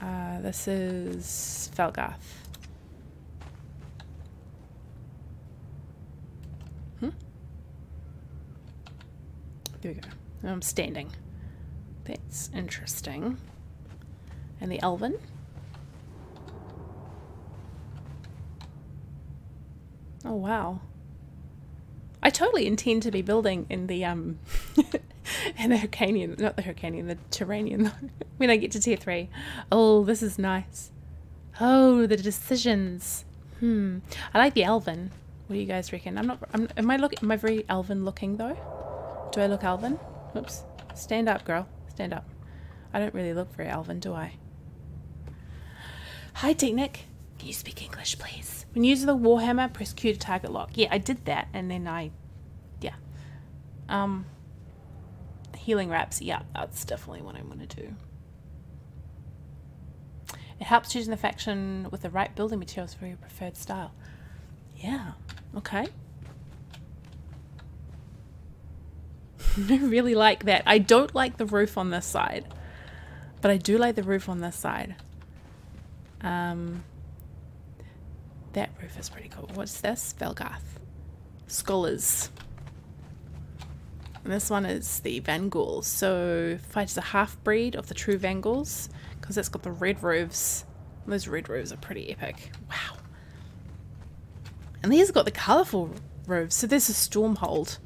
Uh, this is Felgarth. Hmm? There we go. I'm standing. That's interesting. And the Elven. Oh wow. I totally intend to be building in the um in the Hyrkanian, not the Hyrkanian, the Turanian when I get to tier three. Oh, this is nice. Oh, the decisions. Hmm. I like the Elven. What do you guys reckon? I'm not I'm am I look am I very Elven looking though? Do I look Elven? Oops. Stand up, girl. Stand up. I don't really look very Elven, do I? Hi, Technic. Can you speak English, please? When using the Warhammer, press Q to target lock. Yeah, I did that, and then I... Yeah. Um, healing wraps. Yeah, that's definitely what I want to do. It helps choosing the faction with the right building materials for your preferred style. Yeah. Okay. I really like that. I don't like the roof on this side, but I do like the roof on this side. Um, that roof is pretty cool. What's this? Felgarth. Scholars. And this one is the Vangals. So fights a half-breed of the true Vangals, because it's got the red roofs. And those red roofs are pretty epic. Wow. And these have got the colourful roofs. So there's a Stormhold.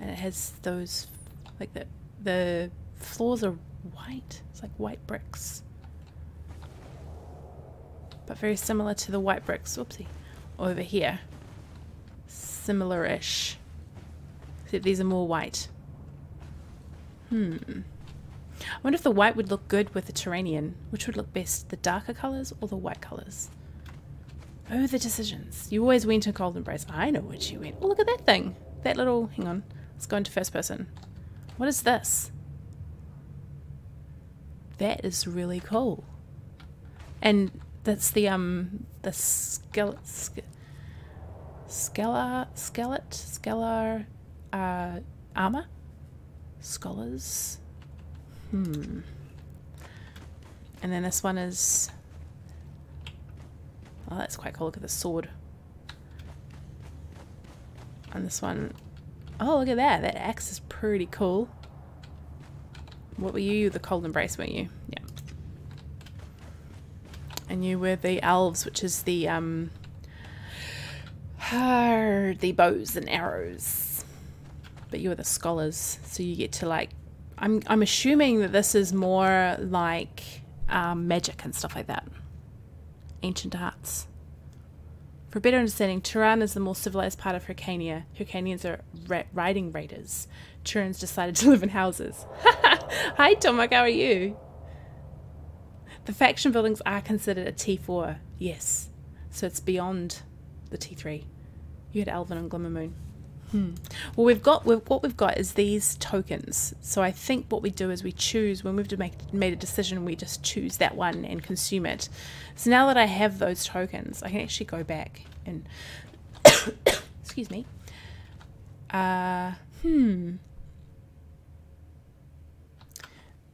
And it has those, like the, the floors are white. It's like white bricks. But very similar to the white bricks, whoopsie, over here. Similar-ish. Except these are more white. Hmm. I wonder if the white would look good with the Turanian. Which would look best, the darker colours or the white colours? Oh, the decisions. You always went to Cold Embrace. I know what you went. Oh, look at that thing. That little, hang on. Let's go into first person. What is this? That is really cool. And that's the um the skele ske skele skele skelar uh armor scholars. Hmm. And then this one is, oh, that's quite cool. Look at the sword. And this one. Oh, look at that. That axe is pretty cool. What were you? The Cold Embrace, weren't you? Yeah. And you were the elves, which is the, um... the bows and arrows. But you were the scholars, so you get to, like... I'm, I'm assuming that this is more like um, magic and stuff like that. Ancient arts. For better understanding, Turan is the more civilized part of Hyrkania. Hyrkanians are ra riding raiders. Turans decided to live in houses. Hi, Tomek, how are you? The faction buildings are considered a T four, yes. So it's beyond the T three. You had Elven and Glimmermoon. Hmm. Well, we've got we've, what we've got is these tokens. So I think what we do is we choose, when we've make, made a decision, we just choose that one and consume it. So now that I have those tokens, I can actually go back and... excuse me. Uh, hmm.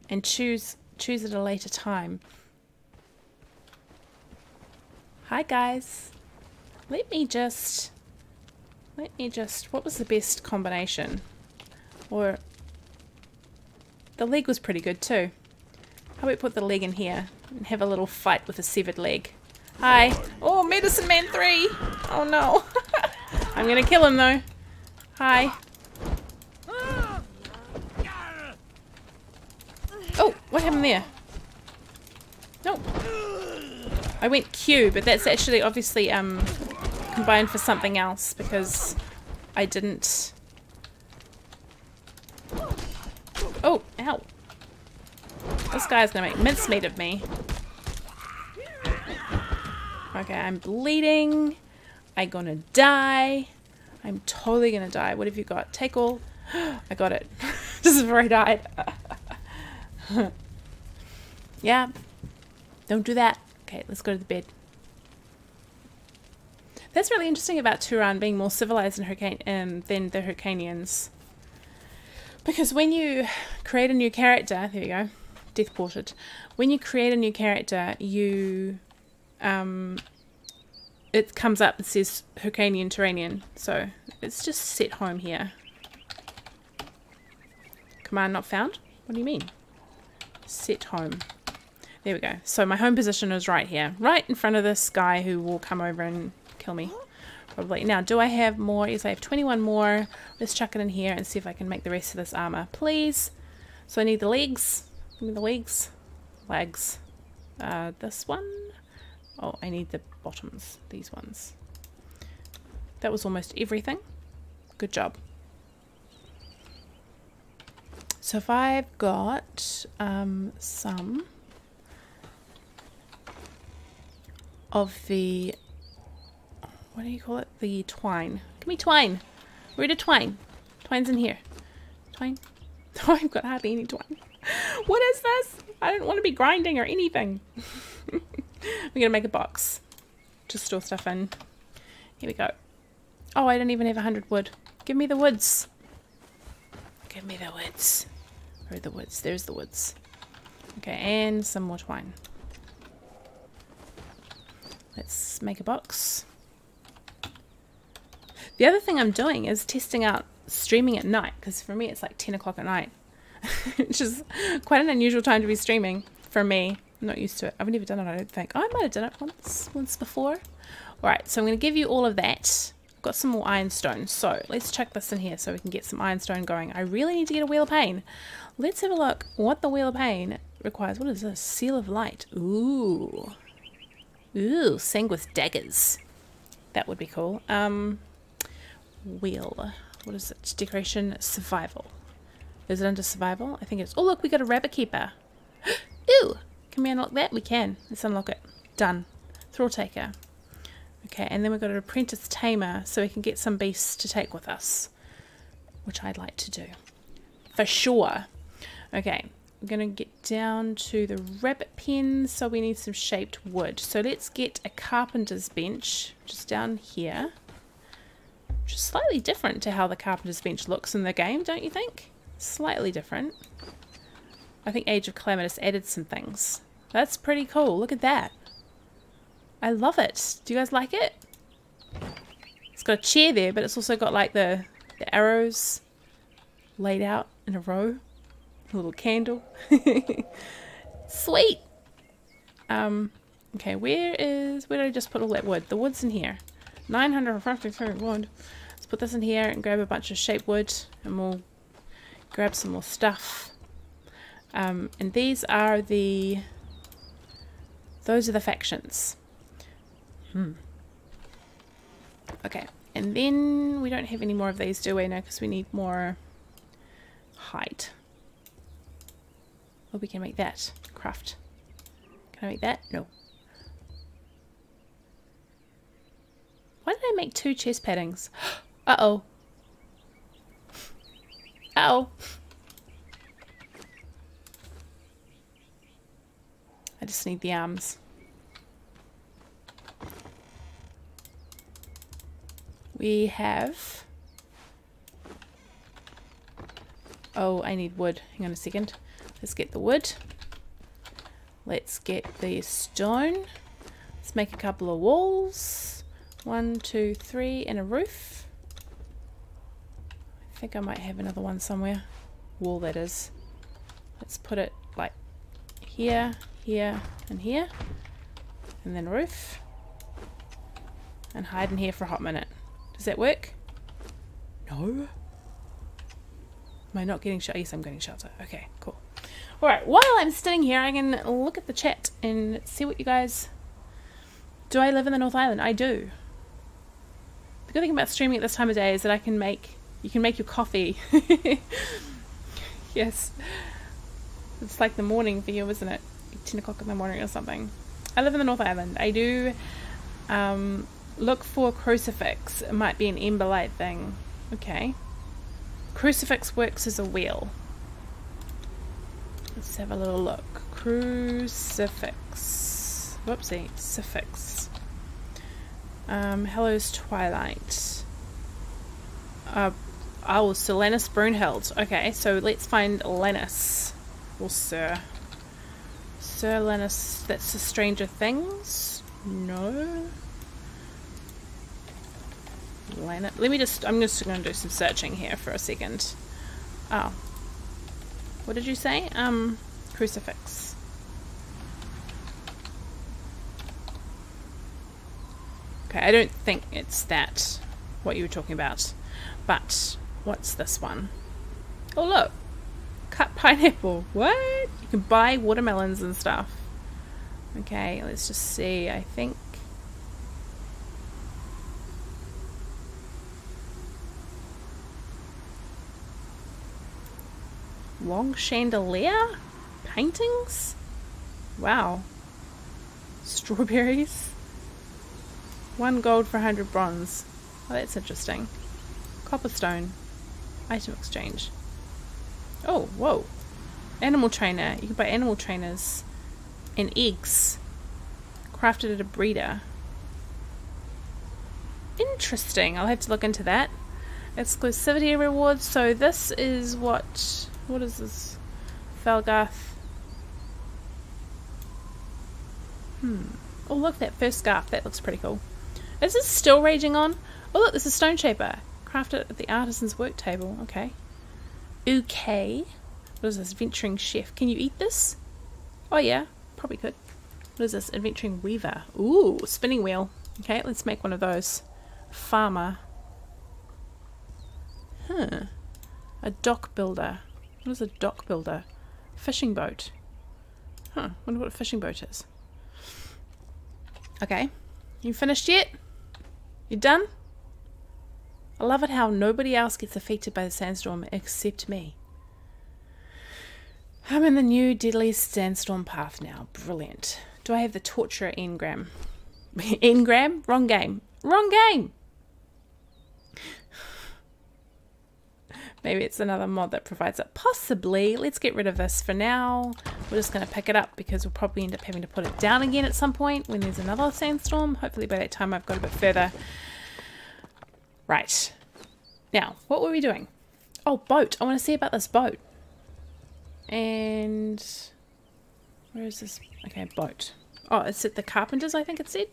And choose... choose at a later time. Hi guys, let me just let me just what was the best combination? Or the leg was pretty good too. How about we put the leg in here and have a little fight with a severed leg? Hi. Oh, medicine man three. Oh no. I'm gonna kill him though. Hi. Oh, what happened there? No. I went Q, but that's actually obviously um, combined for something else because I didn't... Oh, ow. This guy's gonna make mincemeat of me. Okay, I'm bleeding. I'm gonna die. I'm totally gonna die. What have you got? Take all. I got it. This is where I died. Yeah, don't do that. Okay, let's go to the bed. That's really interesting about Turan being more civilized than, Hyrkan um, than the Hyrkanians, because when you create a new character, there you go, death ported. When you create a new character, you um, it comes up and says Hyrkanian, Turanian, so it's just set home here. Command not found. What do you mean? Set home. There we go. So my home position is right here, right in front of this guy who will come over and kill me probably. Now, do I have more? Yes, I have twenty-one more. Let's chuck it in here and see if I can make the rest of this armor, please. So I need the legs. Give me the legs. Legs. Uh, this one. Oh, I need the bottoms. These ones. That was almost everything. Good job. So if I've got um, some of the, what do you call it? The twine. Give me twine. Where did twine? Twine's in here. Twine. Oh, I've got hardly any twine. What is this? I don't want to be grinding or anything. We're going to make a box. Just store stuff in. Here we go. Oh, I don't even have one hundred wood. Give me the woods. Give me the woods. Where are the woods? There's the woods. Okay, and some more twine. Let's make a box. The other thing I'm doing is testing out streaming at night, because for me it's like ten o'clock at night, which is quite an unusual time to be streaming for me. I'm not used to it. I've never done it, I don't think. Oh, I might have done it once, once before. Alright, so I'm going to give you all of that. Got some more ironstone, so let's chuck this in here so we can get some ironstone going. I really need to get a Wheel of Pain. Let's have a look what the Wheel of Pain requires. What is this? Seal of Light. Ooh. Ooh, sanguis daggers. That would be cool. Um, wheel. What is it? Decoration survival. Is it under survival? I think it's... Oh, look, we got a rabbit keeper. Ooh. Can we unlock that? We can. Let's unlock it. Done. Thrall taker. Okay, and then we've got an apprentice tamer, so we can get some beasts to take with us, which I'd like to do, for sure. Okay, I'm going to get down to the rabbit pen, so we need some shaped wood. So let's get a carpenter's bench, just down here, which is slightly different to how the carpenter's bench looks in the game, don't you think? Slightly different. I think Age of Calamitous added some things. That's pretty cool, look at that. I love it. Do you guys like it? It's got a chair there, but it's also got like the, the arrows laid out in a row. A little candle. Sweet! Um, okay, where is... Where did I just put all that wood? The wood's in here. nine hundred fifty-three wood. Let's put this in here and grab a bunch of shape wood. And we'll grab some more stuff. Um, and these are the... Those are the factions. Hmm. Okay, and then we don't have any more of these, do we? No, because we need more height. Well, we can make that. Craft. Can I make that? No. Why did I make two chest paddings? Uh-oh. Uh-oh. I just need the arms. We have... Oh, I need wood. Hang on a second. Let's get the wood. Let's get the stone. Let's make a couple of walls. One, two, three, and a roof. I think I might have another one somewhere. Wall, that is. Let's put it like here, here, and here. And then roof. And hide in here for a hot minute. Does that work? No. Am I not getting shelter? Yes, I'm getting shelter. Okay, cool. Alright, while I'm sitting here, I can look at the chat and see what you guys... Do I live in the North Island? I do. The good thing about streaming at this time of day is that I can make... You can make your coffee. Yes. It's like the morning for you, isn't it? ten o'clock in the morning or something. I live in the North Island. I do um, look for a crucifix. It might be an Emberlight thing. Okay. Crucifix works as a wheel. Let's have a little look. Crucifix. Whoopsie. Suffix. Um, Hello's Twilight. Uh, oh, Sir Lannis Brunhild. Okay, so let's find Lannis. Or Sir. Sir Lannis. That's the Stranger Things? No. Lannis. Let me just... I'm just going to do some searching here for a second. Oh. What did you say? Um, crucifix. Okay, I don't think it's that, what you were talking about. But, what's this one? Oh look! Cut pineapple. What? You can buy watermelons and stuff. Okay, let's just see. I think... Long chandelier? Paintings? Wow. Strawberries? One gold for a hundred bronze. Oh, that's interesting. Copperstone. Item exchange. Oh, whoa. Animal trainer. You can buy animal trainers. And eggs. Crafted at a breeder. Interesting. I'll have to look into that. Exclusivity rewards. So this is what... What is this? Felgarth. Hmm. Oh look, that first scarf. That looks pretty cool. Is this still raging on? Oh look, this is Stone Shaper. Crafted at the artisan's work table. Okay. Okay. What is this? Adventuring chef. Can you eat this? Oh yeah. Probably could. What is this? Adventuring weaver. Ooh. Spinning wheel. Okay, let's make one of those. Farmer. Huh. A dock builder. What is a dock builder? Fishing boat. Huh, wonder what a fishing boat is. Okay. You finished yet? You done? I love it how nobody else gets affected by the sandstorm except me. I'm in the new deadly sandstorm path now. Brilliant. Do I have the torturer engram? Engram? Wrong game. Wrong game! Maybe it's another mod that provides it. Possibly. Let's get rid of this for now. We're just going to pick it up because we'll probably end up having to put it down again at some point when there's another sandstorm. Hopefully by that time I've got a bit further. Right. Now, what were we doing? Oh, boat. I want to see about this boat. And... Where is this? Okay, boat. Oh, it's at the Carpenters, I think it said.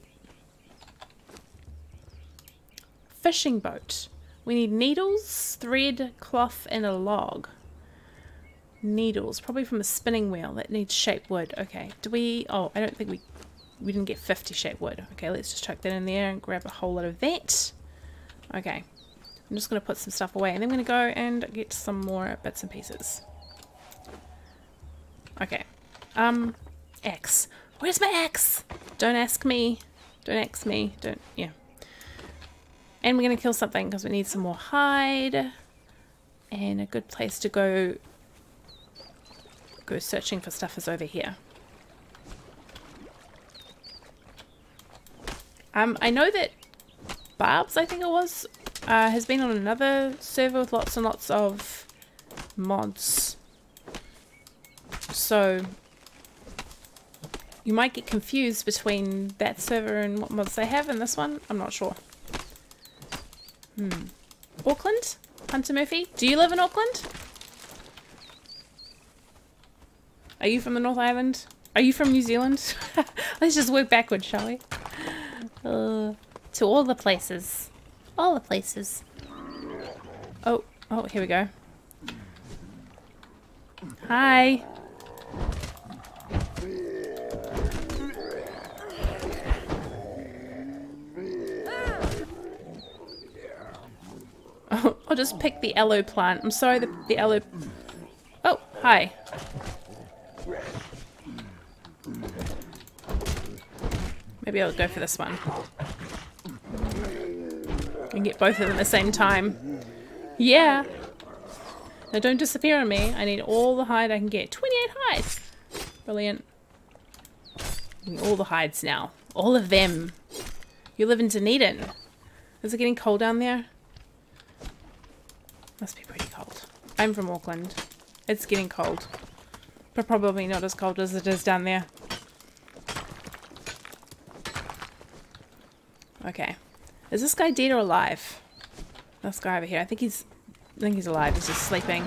Fishing boat. We need needles, thread, cloth, and a log. Needles, probably from a spinning wheel. That needs shaped wood. Okay, do we... Oh, I don't think we... We didn't get fifty shaped wood. Okay, let's just chuck that in there and grab a whole lot of that. Okay. I'm just going to put some stuff away. And then I'm going to go and get some more bits and pieces. Okay. Um, axe. Where's my axe? Don't ask me. Don't ask me. Don't... Yeah. And we're going to kill something because we need some more hide. And a good place to go go searching for stuff is over here. Um, I know that Barbs, I think it was, uh, has been on another server with lots and lots of mods. So you might get confused between that server and what mods they have in this one. I'm not sure. Hmm. Auckland? Hunter Murphy? Do you live in Auckland? Are you from the North Island? Are you from New Zealand? Let's just work backwards, shall we? Uh, to all the places. All the places. Oh, oh, here we go. Hi. Oh, I'll just pick the aloe plant. I'm sorry, the, the aloe... Oh, hi. Maybe I'll go for this one. And get both of them at the same time. Yeah! Now don't disappear on me. I need all the hide I can get. twenty-eight hides! Brilliant. All the hides now. All of them. You live in Dunedin. Is it getting cold down there? Must be pretty cold. I'm from Auckland. It's getting cold. But probably not as cold as it is down there. Okay, is this guy dead or alive? This guy over here, I think he's, I think he's alive. He's just sleeping.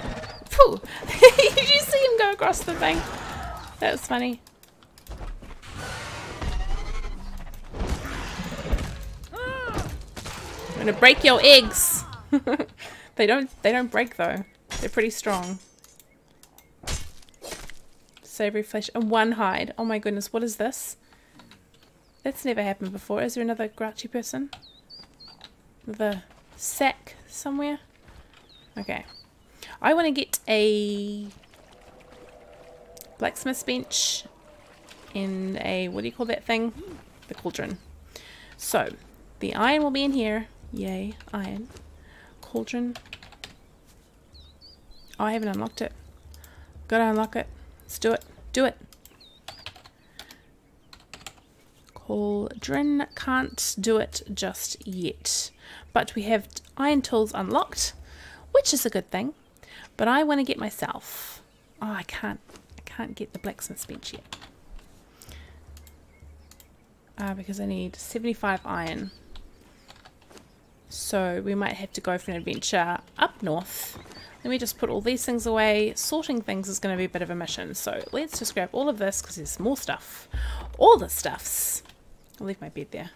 Phew! Did you see him go across the thing? That was funny. I'm gonna break your eggs. They don't, they don't break though. They're pretty strong. Savory flesh and one hide. Oh my goodness, what is this? That's never happened before. Is there another grouchy person? The sack somewhere? Okay. I want to get a blacksmith's bench and a, what do you call that thing? The cauldron. So, the iron will be in here. Yay, iron. Cauldron. Oh, I haven't unlocked it. Gotta unlock it. Let's do it. Do it. Cauldron, can't do it just yet, but we have iron tools unlocked, which is a good thing. But I want to get myself, oh, I can't I can't get the blacksmith's bench yet, uh, because I need seventy-five iron, so we might have to go for an adventure up north. Let me just put all these things away. Sorting things is going to be a bit of a mission, so let's just grab all of this because there's more stuff, all the stuffs. I'll leave my bed there.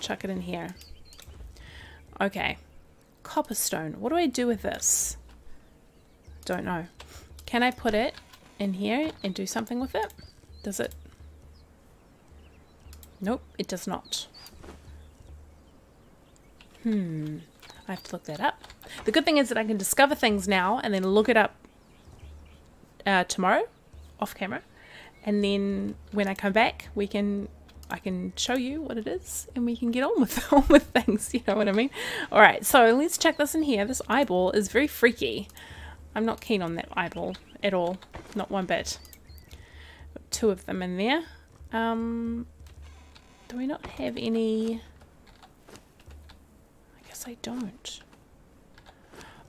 Chuck it in here. Okay. Copperstone. What do I do with this? Don't know. Can I put it in here and do something with it? Does it? Nope, it does not. Hmm. I have to look that up. The good thing is that I can discover things now and then look it up uh, tomorrow, off camera. And then when I come back, we can, I can show you what it is, and we can get on with on with things. You know what I mean? All right, so let's check this in here. This eyeball is very freaky. I'm not keen on that eyeball at all, not one bit. Got two of them in there. Um, do we not have any? I guess I don't.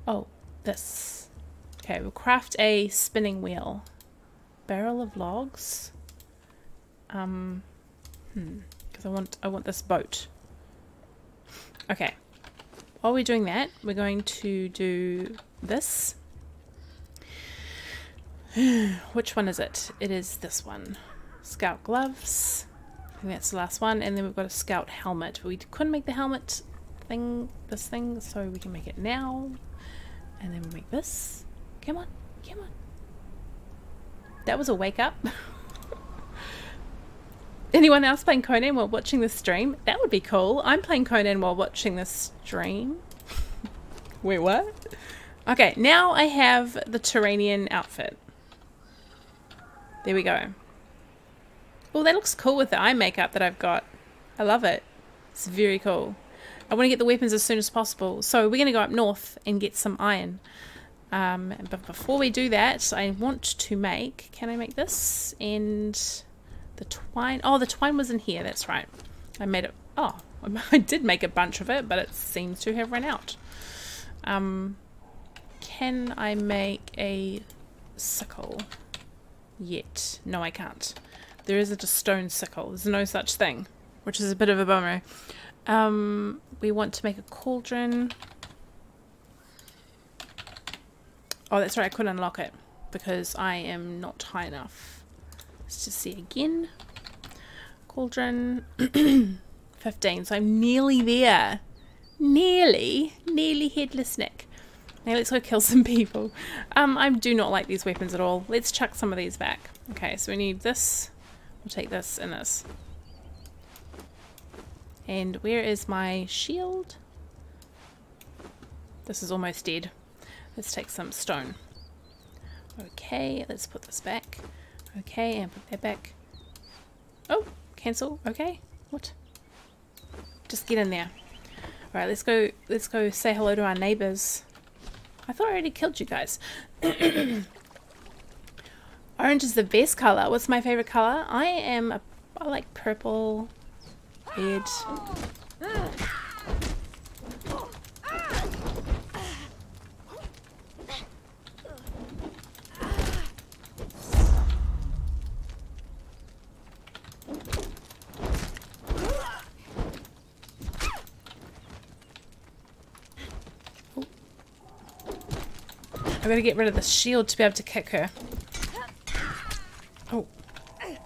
Oh, this. Okay, we'll craft a spinning wheel. Barrel of logs. Um, hmm. Because I want, I want this boat. Okay. While we're doing that, we're going to do this. Which one is it? It is this one. Scout gloves. I think that's the last one. And then we've got a scout helmet. We couldn't make the helmet thing, this thing, so we can make it now. And then we make this. Come on, come on. That was a wake up. Anyone else playing Conan while watching this stream? That would be cool. I'm playing Conan while watching this stream. Wait, what? Okay, now I have the Turanian outfit. There we go. Oh, that looks cool with the eye makeup that I've got. I love it. It's very cool. I want to get the weapons as soon as possible. So we're going to go up north and get some iron. Um, but before we do that, I want to make, can I make this? And the twine, oh, the twine was in here, that's right. I made it. Oh, I did make a bunch of it, but it seems to have run out. Um, can I make a sickle yet? No, I can't. There isn't a stone sickle. There's no such thing, which is a bit of a bummer. Um, we want to make a cauldron. Oh, that's right. I couldn't unlock it because I am not high enough. Let's just see again. Cauldron. fifteen. So I'm nearly there. Nearly. Nearly headless neck. Now let's go kill some people. Um, I do not like these weapons at all. Let's chuck some of these back. Okay, so we need this. We'll take this and this. And where is my shield? This is almost dead. Let's take some stone. Okay, let's put this back. Okay, and put that back. Oh, cancel. Okay, what? Just get in there. All right, let's go. Let's go say hello to our neighbors. I thought I already killed you guys. Orange is the best color. What's my favorite color? I am a. I like purple. Red. I've got to get rid of the shield to be able to kick her. Oh. I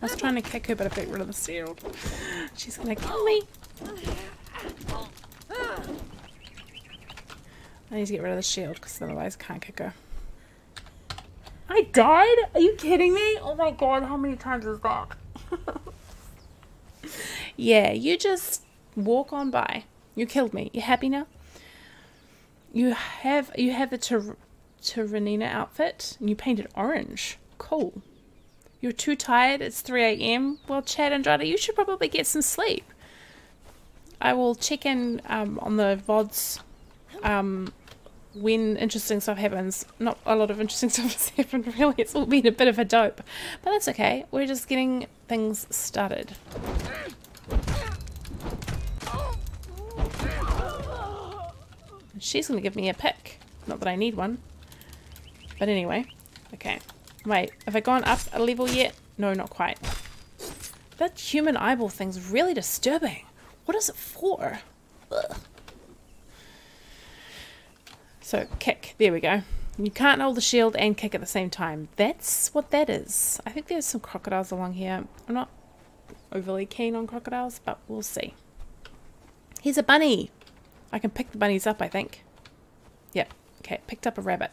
was trying to kick her, but I got rid of the shield. She's going to kill me. I need to get rid of the shield because otherwise I can't kick her. I died? Are you kidding me? Oh my god, how many times is that? Yeah, you just walk on by. You killed me. You happy now? You have you have the Tur Turanina outfit and you painted orange. Cool. You're too tired. It's three A M Well, Chad and Jada, you should probably get some sleep. I will check in um, on the V O Ds um, when interesting stuff happens. Not a lot of interesting stuff has happened, really. It's all been a bit of a dope. But that's okay. We're just getting things started. She's going to give me a pick. Not that I need one. But anyway. Okay. Wait. Have I gone up a level yet? No, not quite. That human eyeball thing's really disturbing. What is it for? Ugh. So, kick. There we go. You can't hold the shield and kick at the same time. That's what that is. I think there's some crocodiles along here. I'm not overly keen on crocodiles, but we'll see. Here's a bunny. I can pick the bunnies up, I think. Yep. Okay, picked up a rabbit.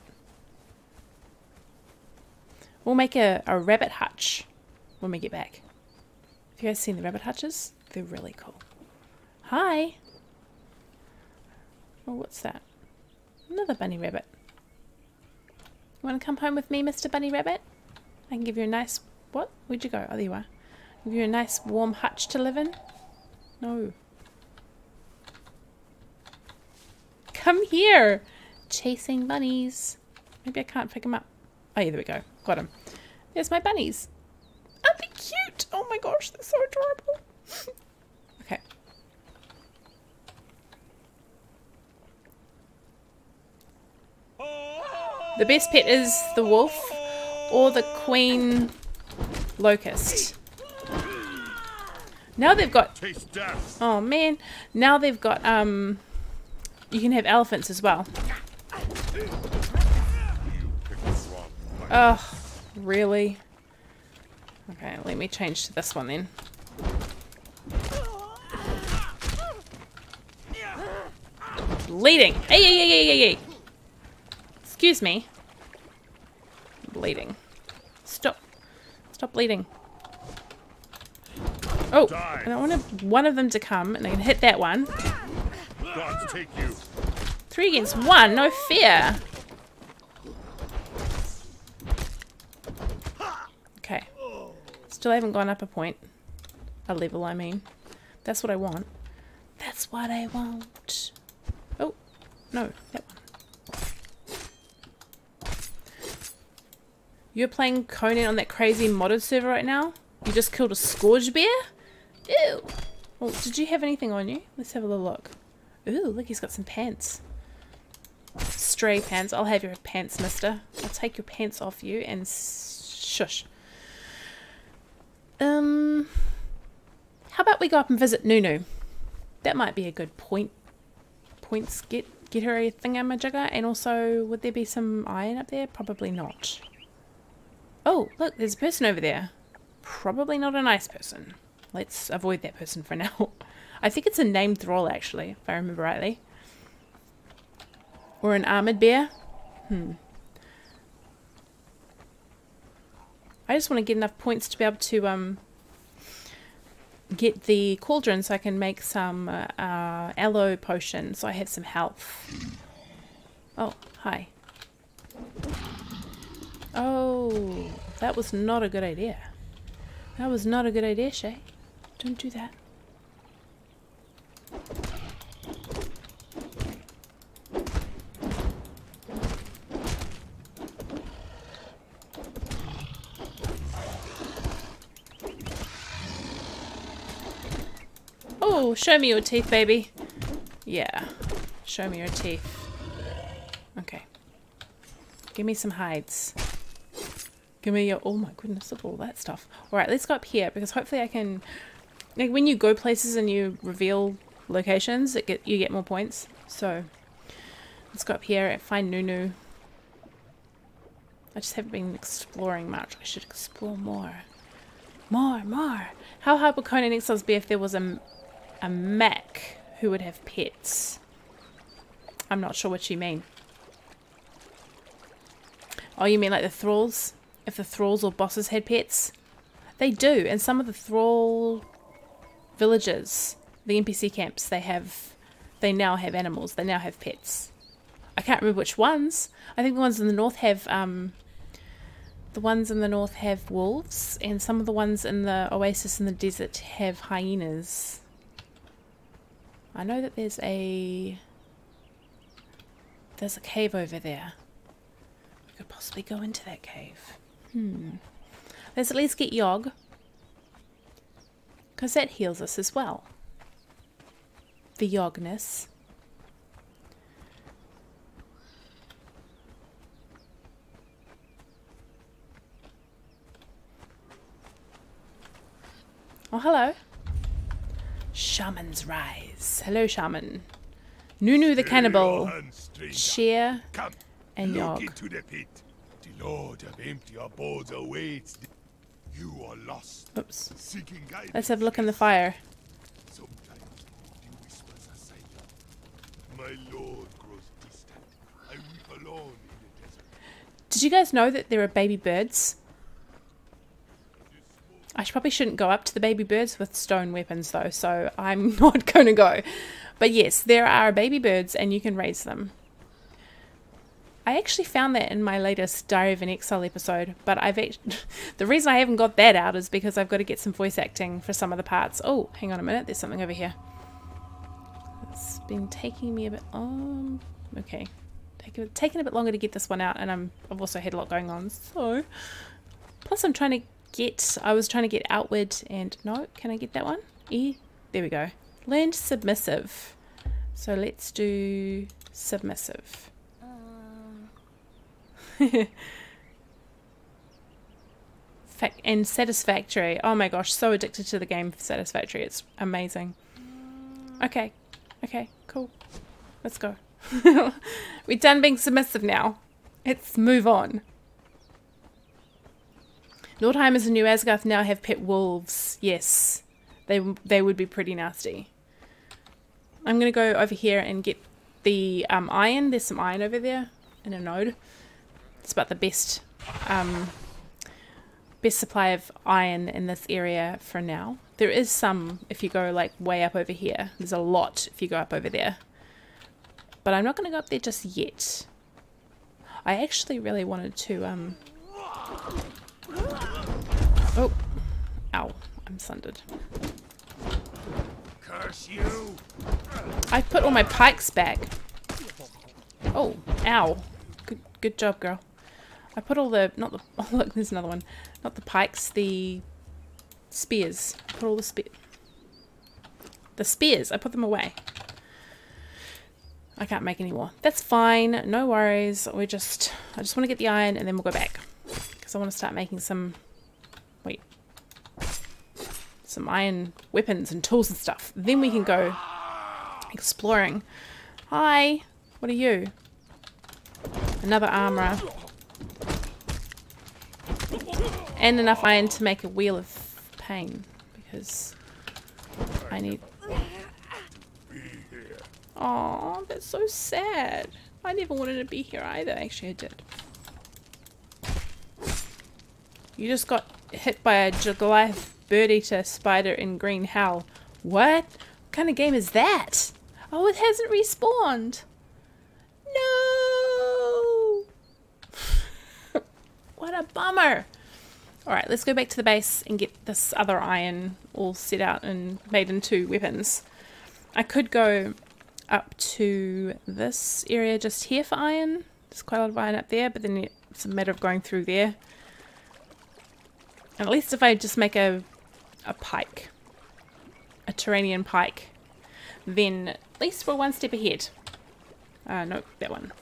We'll make a, a rabbit hutch when we get back. Have you guys seen the rabbit hutches? They're really cool. Hi! Oh, what's that? Another bunny rabbit. You want to come home with me, Mister Bunny Rabbit? I can give you a nice... What? Where'd you go? Oh, there you are. Give you a nice warm hutch to live in? No. Come here! Chasing bunnies. Maybe I can't pick them up. Oh yeah, there we go. Got him. There's my bunnies. Aren't they cute? Oh my gosh, they're so adorable. Okay. The best pet is the wolf or the queen locust. Now they've got... Oh man. Now they've got... um. You can have elephants as well. Oh, really? Okay, let me change to this one then. Bleeding! Hey, hey, hey, hey, hey, hey! Excuse me. Bleeding. Stop. Stop bleeding. Oh, I don't want one of them to come and I can hit that one. Take you. Three against one, no fear. Okay. Still haven't gone up a point. A level, I mean. That's what I want. That's what I want. Oh, no, that one. You're playing Conan on that crazy modded server right now? You just killed a scourge bear? Ew. Well, did you have anything on you? Let's have a little look. Ooh, look, he's got some pants. Stray pants. I'll have your pants, mister. I'll take your pants off you and shush. Um, how about we go up and visit Nunu? That might be a good point. Points get get her a thingamajigger. And also, would there be some iron up there? Probably not. Oh, look, there's a person over there. Probably not a nice person. Let's avoid that person for now. I think it's a named thrall, actually, if I remember rightly. Or an armored bear. Hmm. I just want to get enough points to be able to um get the cauldron so I can make some uh, uh, aloe potion so I have some health. Oh, hi. Oh, that was not a good idea. That was not a good idea, Shay. Don't do that. Oh, show me your teeth, baby. Yeah, show me your teeth. Okay. Give me some hides. Give me your... Oh my goodness, look at all that stuff. Alright, let's go up here because hopefully I can... Like, when you go places and you reveal locations, it get, you get more points. So, let's go up here and find Nunu. I just haven't been exploring much. I should explore more. More, more. How hard would Conan Exiles be if there was a, a Mac who would have pets? I'm not sure what you mean. Oh, you mean like the thralls? If the thralls or bosses had pets? They do, and some of the thrall villages, the N P C camps, they have, they now have animals, they now have pets. I can't remember which ones. I think the ones in the north have, um, the ones in the north have wolves, and some of the ones in the oasis in the desert have hyenas. I know that there's a, there's a cave over there. We could possibly go into that cave. Hmm. Let's at least get Yogg, because that heals us as well. The Yoggness. Oh, hello. Shaman's Rise. Hello, Shaman. Nunu the Cannibal. Sheer and Yogg. Look into the pit. The Lord of Empty Abodes awaits. You are lost. Oops. Let's have a look in the fire. Sometimes the whispers are silent. My Lord grows distant. I weep alone in the desert. Did you guys know that there are baby birds? I probably shouldn't go up to the baby birds with stone weapons though, so I'm not gonna go. But yes, there are baby birds and you can raise them. I actually found that in my latest Diary of an Exile episode, but I've actually, the reason I haven't got that out is because I've got to get some voice acting for some of the parts. Oh, hang on a minute, there's something over here. It's been taking me a bit, um, okay, Take, taking a bit longer to get this one out, and I'm, I've also had a lot going on, so, plus I'm trying to get, I was trying to get outward and, no, can I get that one? E, there we go. Learned submissive, so let's do submissive. Fact and Satisfactory. Oh my gosh, so addicted to the game for Satisfactory. It's amazing. Okay, okay, cool. Let's go. We're done being submissive now. Let's move on. Nordheimers and New Asgarth now have pet wolves. Yes, they they would be pretty nasty. I'm gonna go over here and get the um, iron. There's some iron over there in a node. It's about the best um, best supply of iron in this area for now. There is some if you go like way up over here. There's a lot if you go up over there. But I'm not going to go up there just yet. I actually really wanted to... Um... Oh. Ow. I'm sundered. Curse you. I put all my pikes back. Oh. Ow. Good, good job, girl. I put all the, not the, oh look, there's another one. Not the pikes, the Spears. Put all the spears. The spears. I put them away. I can't make any more. That's fine. No worries. We just... I just want to get the iron and then we'll go back. Because I want to start making some... Wait. Some iron weapons and tools and stuff. Then we can go exploring. Hi. What are you? Another armorer. And enough iron to make a Wheel of Pain. Because I need... Oh, that's so sad. I never wanted to be here either. Actually, I did. You just got hit by a Goliath bird eater spider in Green Hell. What? What kind of game is that? Oh, it hasn't respawned. No! What a bummer. Alright, let's go back to the base and get this other iron all set out and made into weapons. I could go... up to this area just here for iron. There's quite a lot of iron up there, but then it's a matter of going through there. And at least if I just make a a pike, a Turanian pike, then at least we're one step ahead. Uh, nope, that one.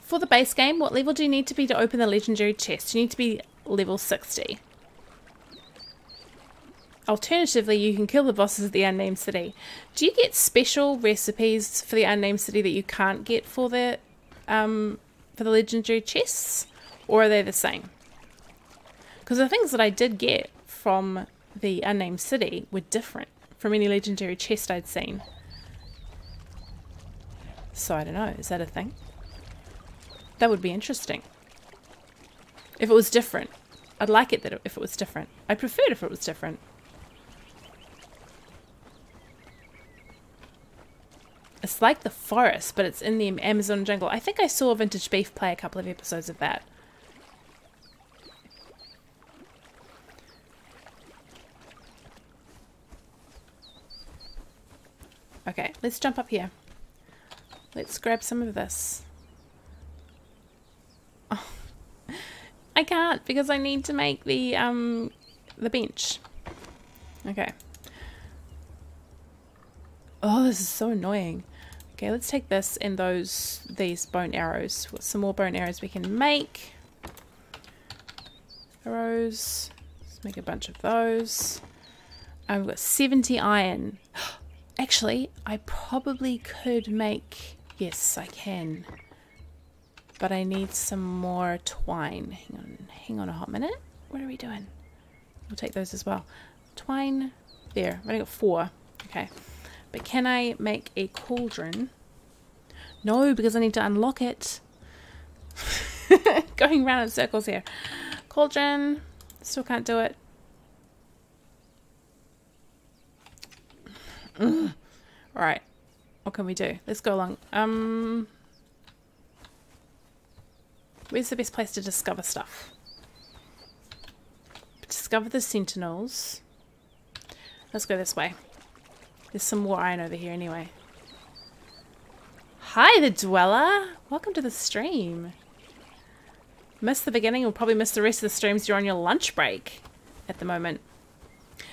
For the base game, what level do you need to be to open the legendary chest? You need to be level sixty. Alternatively, you can kill the bosses of the unnamed city. Do you get special recipes for the unnamed city that you can't get for the um, for the legendary chests, or are they the same? Because the things that I did get from the unnamed city were different from any legendary chest I'd seen. So I don't know. Is that a thing? That would be interesting. If it was different, I'd like it. That it, if it was different, I preferred if it was different. It's like the forest, but it's in the Amazon jungle. I think I saw Vintage Beef play a couple of episodes of that. Okay, let's jump up here. Let's grab some of this. Oh, I can't because I need to make the um the bench. Okay. Oh, this is so annoying. Okay, let's take this and those, these bone arrows. What's some more bone arrows we can make? Arrows. Let's make a bunch of those. I've um, got seventy iron. Actually, I probably could make... Yes, I can. But I need some more twine. Hang on, hang on a hot minute. What are we doing? We'll take those as well. Twine. There, I've only got four. Okay. But can I make a cauldron? No, because I need to unlock it. Going round in circles here. Cauldron. Still can't do it. Ugh. All right. What can we do? Let's go along. Um, where's the best place to discover stuff? Discover the sentinels. Let's go this way. There's some more iron over here anyway. Hi, the Dweller! Welcome to the stream. Missed the beginning, you'll probably miss the rest of the streams. You're on your lunch break at the moment.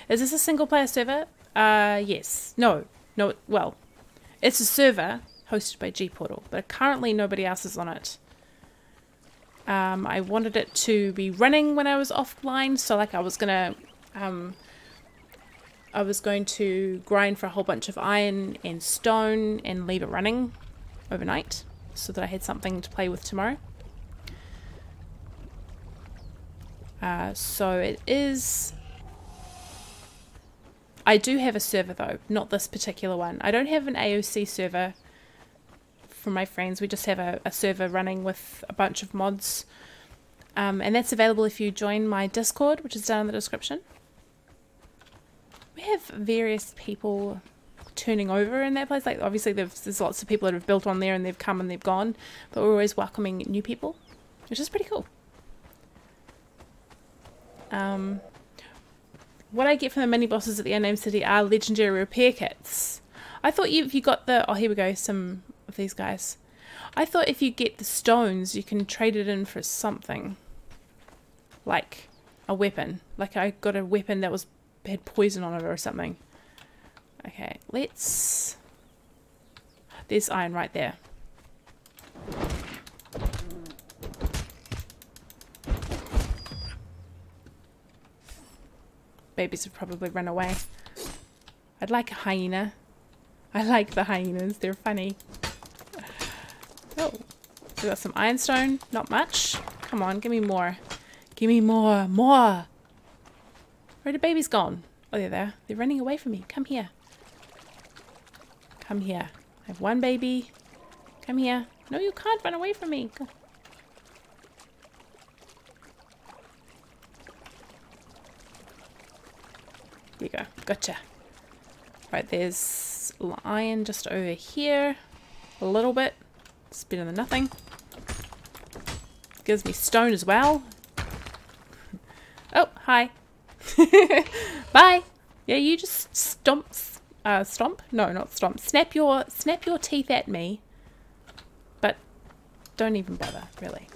Is this a single player server? Uh, yes. No. No, well, it's a server hosted by G Portal, but currently nobody else is on it. Um, I wanted it to be running when I was offline, so like I was gonna... Um, I was going to grind for a whole bunch of iron and stone and leave it running overnight so that I had something to play with tomorrow. Uh, so it is... I do have a server though, not this particular one. I don't have an A O C server for my friends. We just have a, a server running with a bunch of mods. Um, and that's available if you join my Discord, which is down in the description. We have various people turning over in that place. Like obviously there's lots of people that have built on there and they've come and they've gone, but we're always welcoming new people, which is pretty cool. Um, what I get from the mini bosses at the unnamed city are legendary repair kits. I thought you, if you got the... Oh, here we go, some of these guys. I thought if you get the stones you can trade it in for something. Like a weapon. Like I got a weapon that was had poison on it or something. Okay, let's... There's iron right there. Babies have probably run away. I'd like a hyena. I like the hyenas, they're funny. Oh, we got some ironstone. Not much. Come on, give me more. Give me more, more. Where the baby's gone? Oh, there they are. They're running away from me. Come here. Come here. I have one baby. Come here. No, you can't run away from me. Go. There you go. Gotcha. Right, there's iron just over here. A little bit. It's better than nothing. Gives me stone as well. Oh, hi. Bye. Yeah, you just stomp, uh, stomp? No, not stomp. Snap your, snap your teeth at me. But don't even bother, really.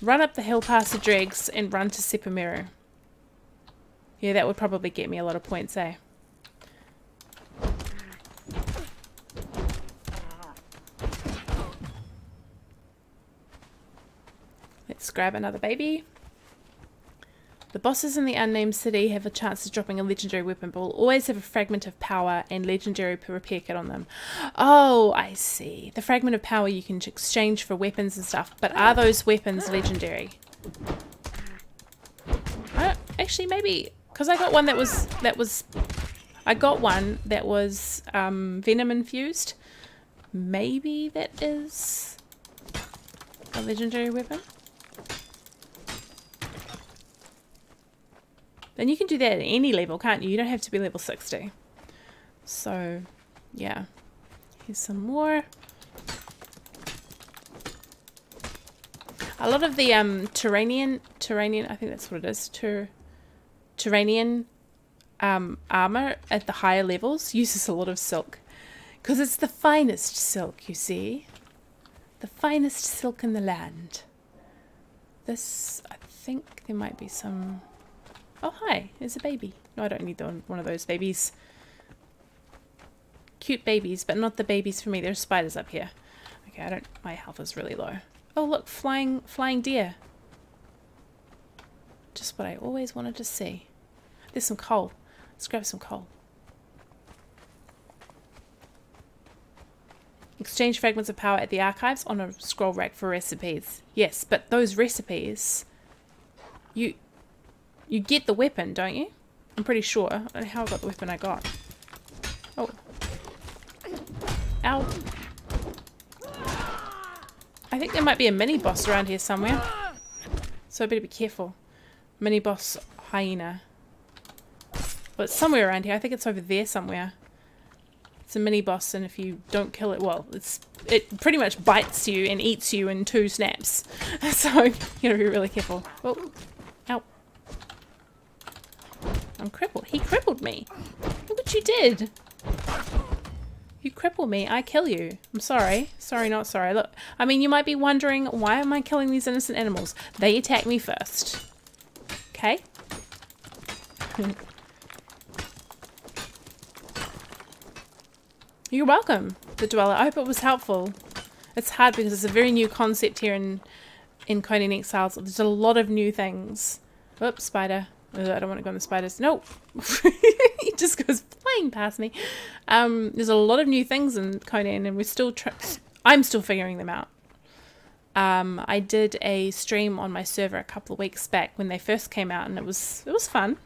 Run up the hill past the dregs and run to Sepameru. Yeah, that would probably get me a lot of points, eh? Let's grab another baby. The bosses in the unnamed city have a chance of dropping a legendary weapon, but will always have a fragment of power and legendary repair kit on them. Oh, I see. The fragment of power you can exchange for weapons and stuff, but are those weapons legendary? Uh, actually, maybe, because I got one that was that was, I got one that was um, venom infused. Maybe that is a legendary weapon. And you can do that at any level, can't you? You don't have to be level sixty. So, yeah. Here's some more. A lot of the um, Turanian, Turanian, I think that's what it is, Tur Turanian um, armor at the higher levels uses a lot of silk. Because it's the finest silk, you see. The finest silk in the land. This, I think there might be some... Oh, hi. There's a baby. No, I don't need the one, one of those babies. Cute babies, but not the babies for me. There's spiders up here. Okay, I don't... My health is really low. Oh, look. Flying flying deer. Just what I always wanted to see. There's some coal. Let's grab some coal. Exchange fragments of power at the archives on a scroll rack for recipes. Yes, but those recipes... You... You get the weapon, don't you? I'm pretty sure. I don't know how I got the weapon I got. Oh. Ow. I think there might be a mini-boss around here somewhere. So I better be careful. Mini-boss hyena. But it's somewhere around here. I think it's over there somewhere. It's a mini-boss, and if you don't kill it, well, it's it pretty much bites you and eats you in two snaps. So you gotta be really careful. Oh. Ow. I'm crippled. He crippled me. Look what you did. You cripple me, I kill you. I'm sorry. Sorry, not sorry. Look, I mean, you might be wondering, why am I killing these innocent animals? They attack me first. Okay? You're welcome, the Dweller. I hope it was helpful. It's hard because it's a very new concept here in, in Conan Exiles. There's a lot of new things. Oops, spider. Ugh, I don't want to go on the spiders. No! He just goes flying past me. Um, there's a lot of new things in Conan, and we're still... Tr I'm still figuring them out. Um, I did a stream on my server a couple of weeks back when they first came out, and it was, it was fun.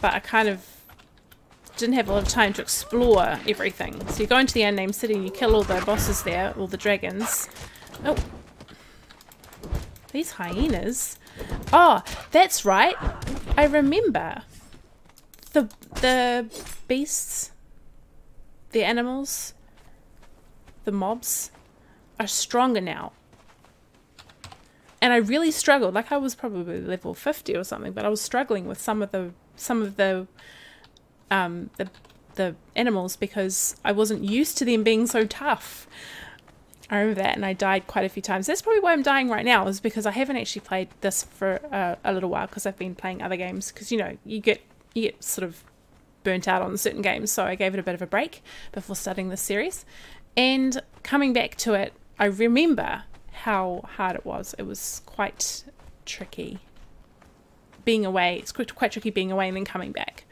But I kind of didn't have a lot of time to explore everything. So you go into the unnamed city and you kill all the bosses there, all the dragons. Oh! These hyenas... Oh, that's right. I remember the the beasts, the animals, the mobs are stronger now. And I really struggled. Like I was probably level fifty or something, but I was struggling with some of the some of the um the the animals because I wasn't used to them being so tough. I remember that, and I died quite a few times. That's probably why I'm dying right now, is because I haven't actually played this for uh, a little while, because I've been playing other games, because you know, you get you get sort of burnt out on certain games, so I gave it a bit of a break before starting this series. And coming back to it, I remember how hard it was. It was quite tricky being away. It's quite, quite tricky being away and then coming back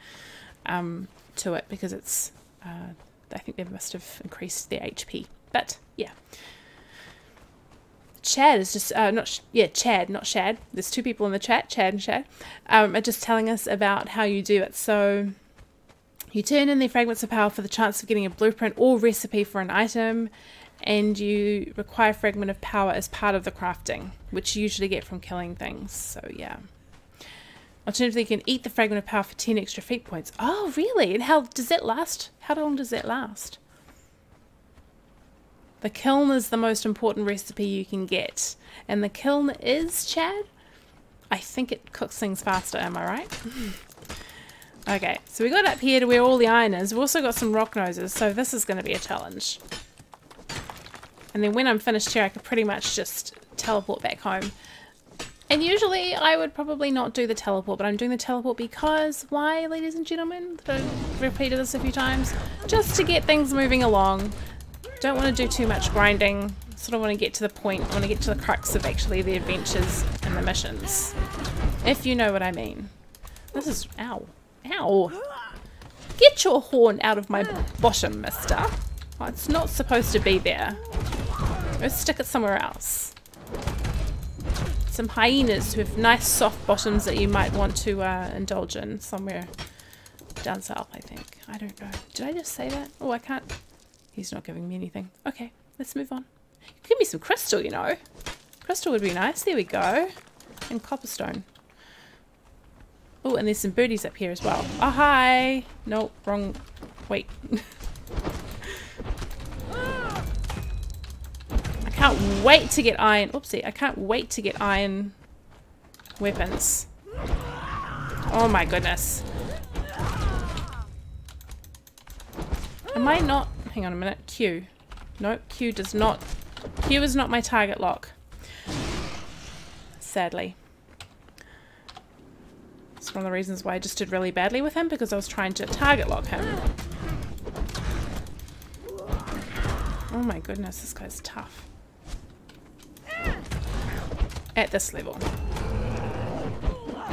um, to it, because it's uh, I think they must have increased their H P. But yeah, Chad is just uh, not sh yeah Chad not Shad. There's two people in the chat, Chad and Shad, um, are just telling us about how you do it. So you turn in the fragments of power for the chance of getting a blueprint or recipe for an item, and you require a fragment of power as part of the crafting, which you usually get from killing things. So yeah. Alternatively, you can eat the fragment of power for ten extra fate points. Oh really? And how does that last? How long does that last? The kiln is the most important recipe you can get. And the kiln is, Chad? I think it cooks things faster, am I right? Okay, so we got up here to where all the iron is. We've also got some rock noses, so this is going to be a challenge. And then when I'm finished here, I could pretty much just teleport back home. And usually I would probably not do the teleport, but I'm doing the teleport because, why, ladies and gentlemen? I've repeated this a few times. Just to get things moving along. Don't want to do too much grinding, sort of want to get to the point, I want to get to the crux of actually the adventures and the missions, if you know what I mean. This is, ow, ow, get your horn out of my bottom, mister. Oh, it's not supposed to be there, go stick it somewhere else. Some hyenas who have nice soft bottoms that you might want to uh, indulge in somewhere down south, I think. I don't know, did I just say that? Oh, I can't. He's not giving me anything. Okay, let's move on. Give me some crystal, you know. Crystal would be nice. There we go. And copperstone. Oh, and there's some birdies up here as well. Oh, hi. No, wrong. Wait. I can't wait to get iron. Oopsie. I can't wait to get iron weapons. Oh, my goodness. Am I not... Hang on a minute. Q. Nope. Q does not... Q is not my target lock. Sadly. It's one of the reasons why I just did really badly with him, because I was trying to target lock him. Oh my goodness, this guy's tough. At this level.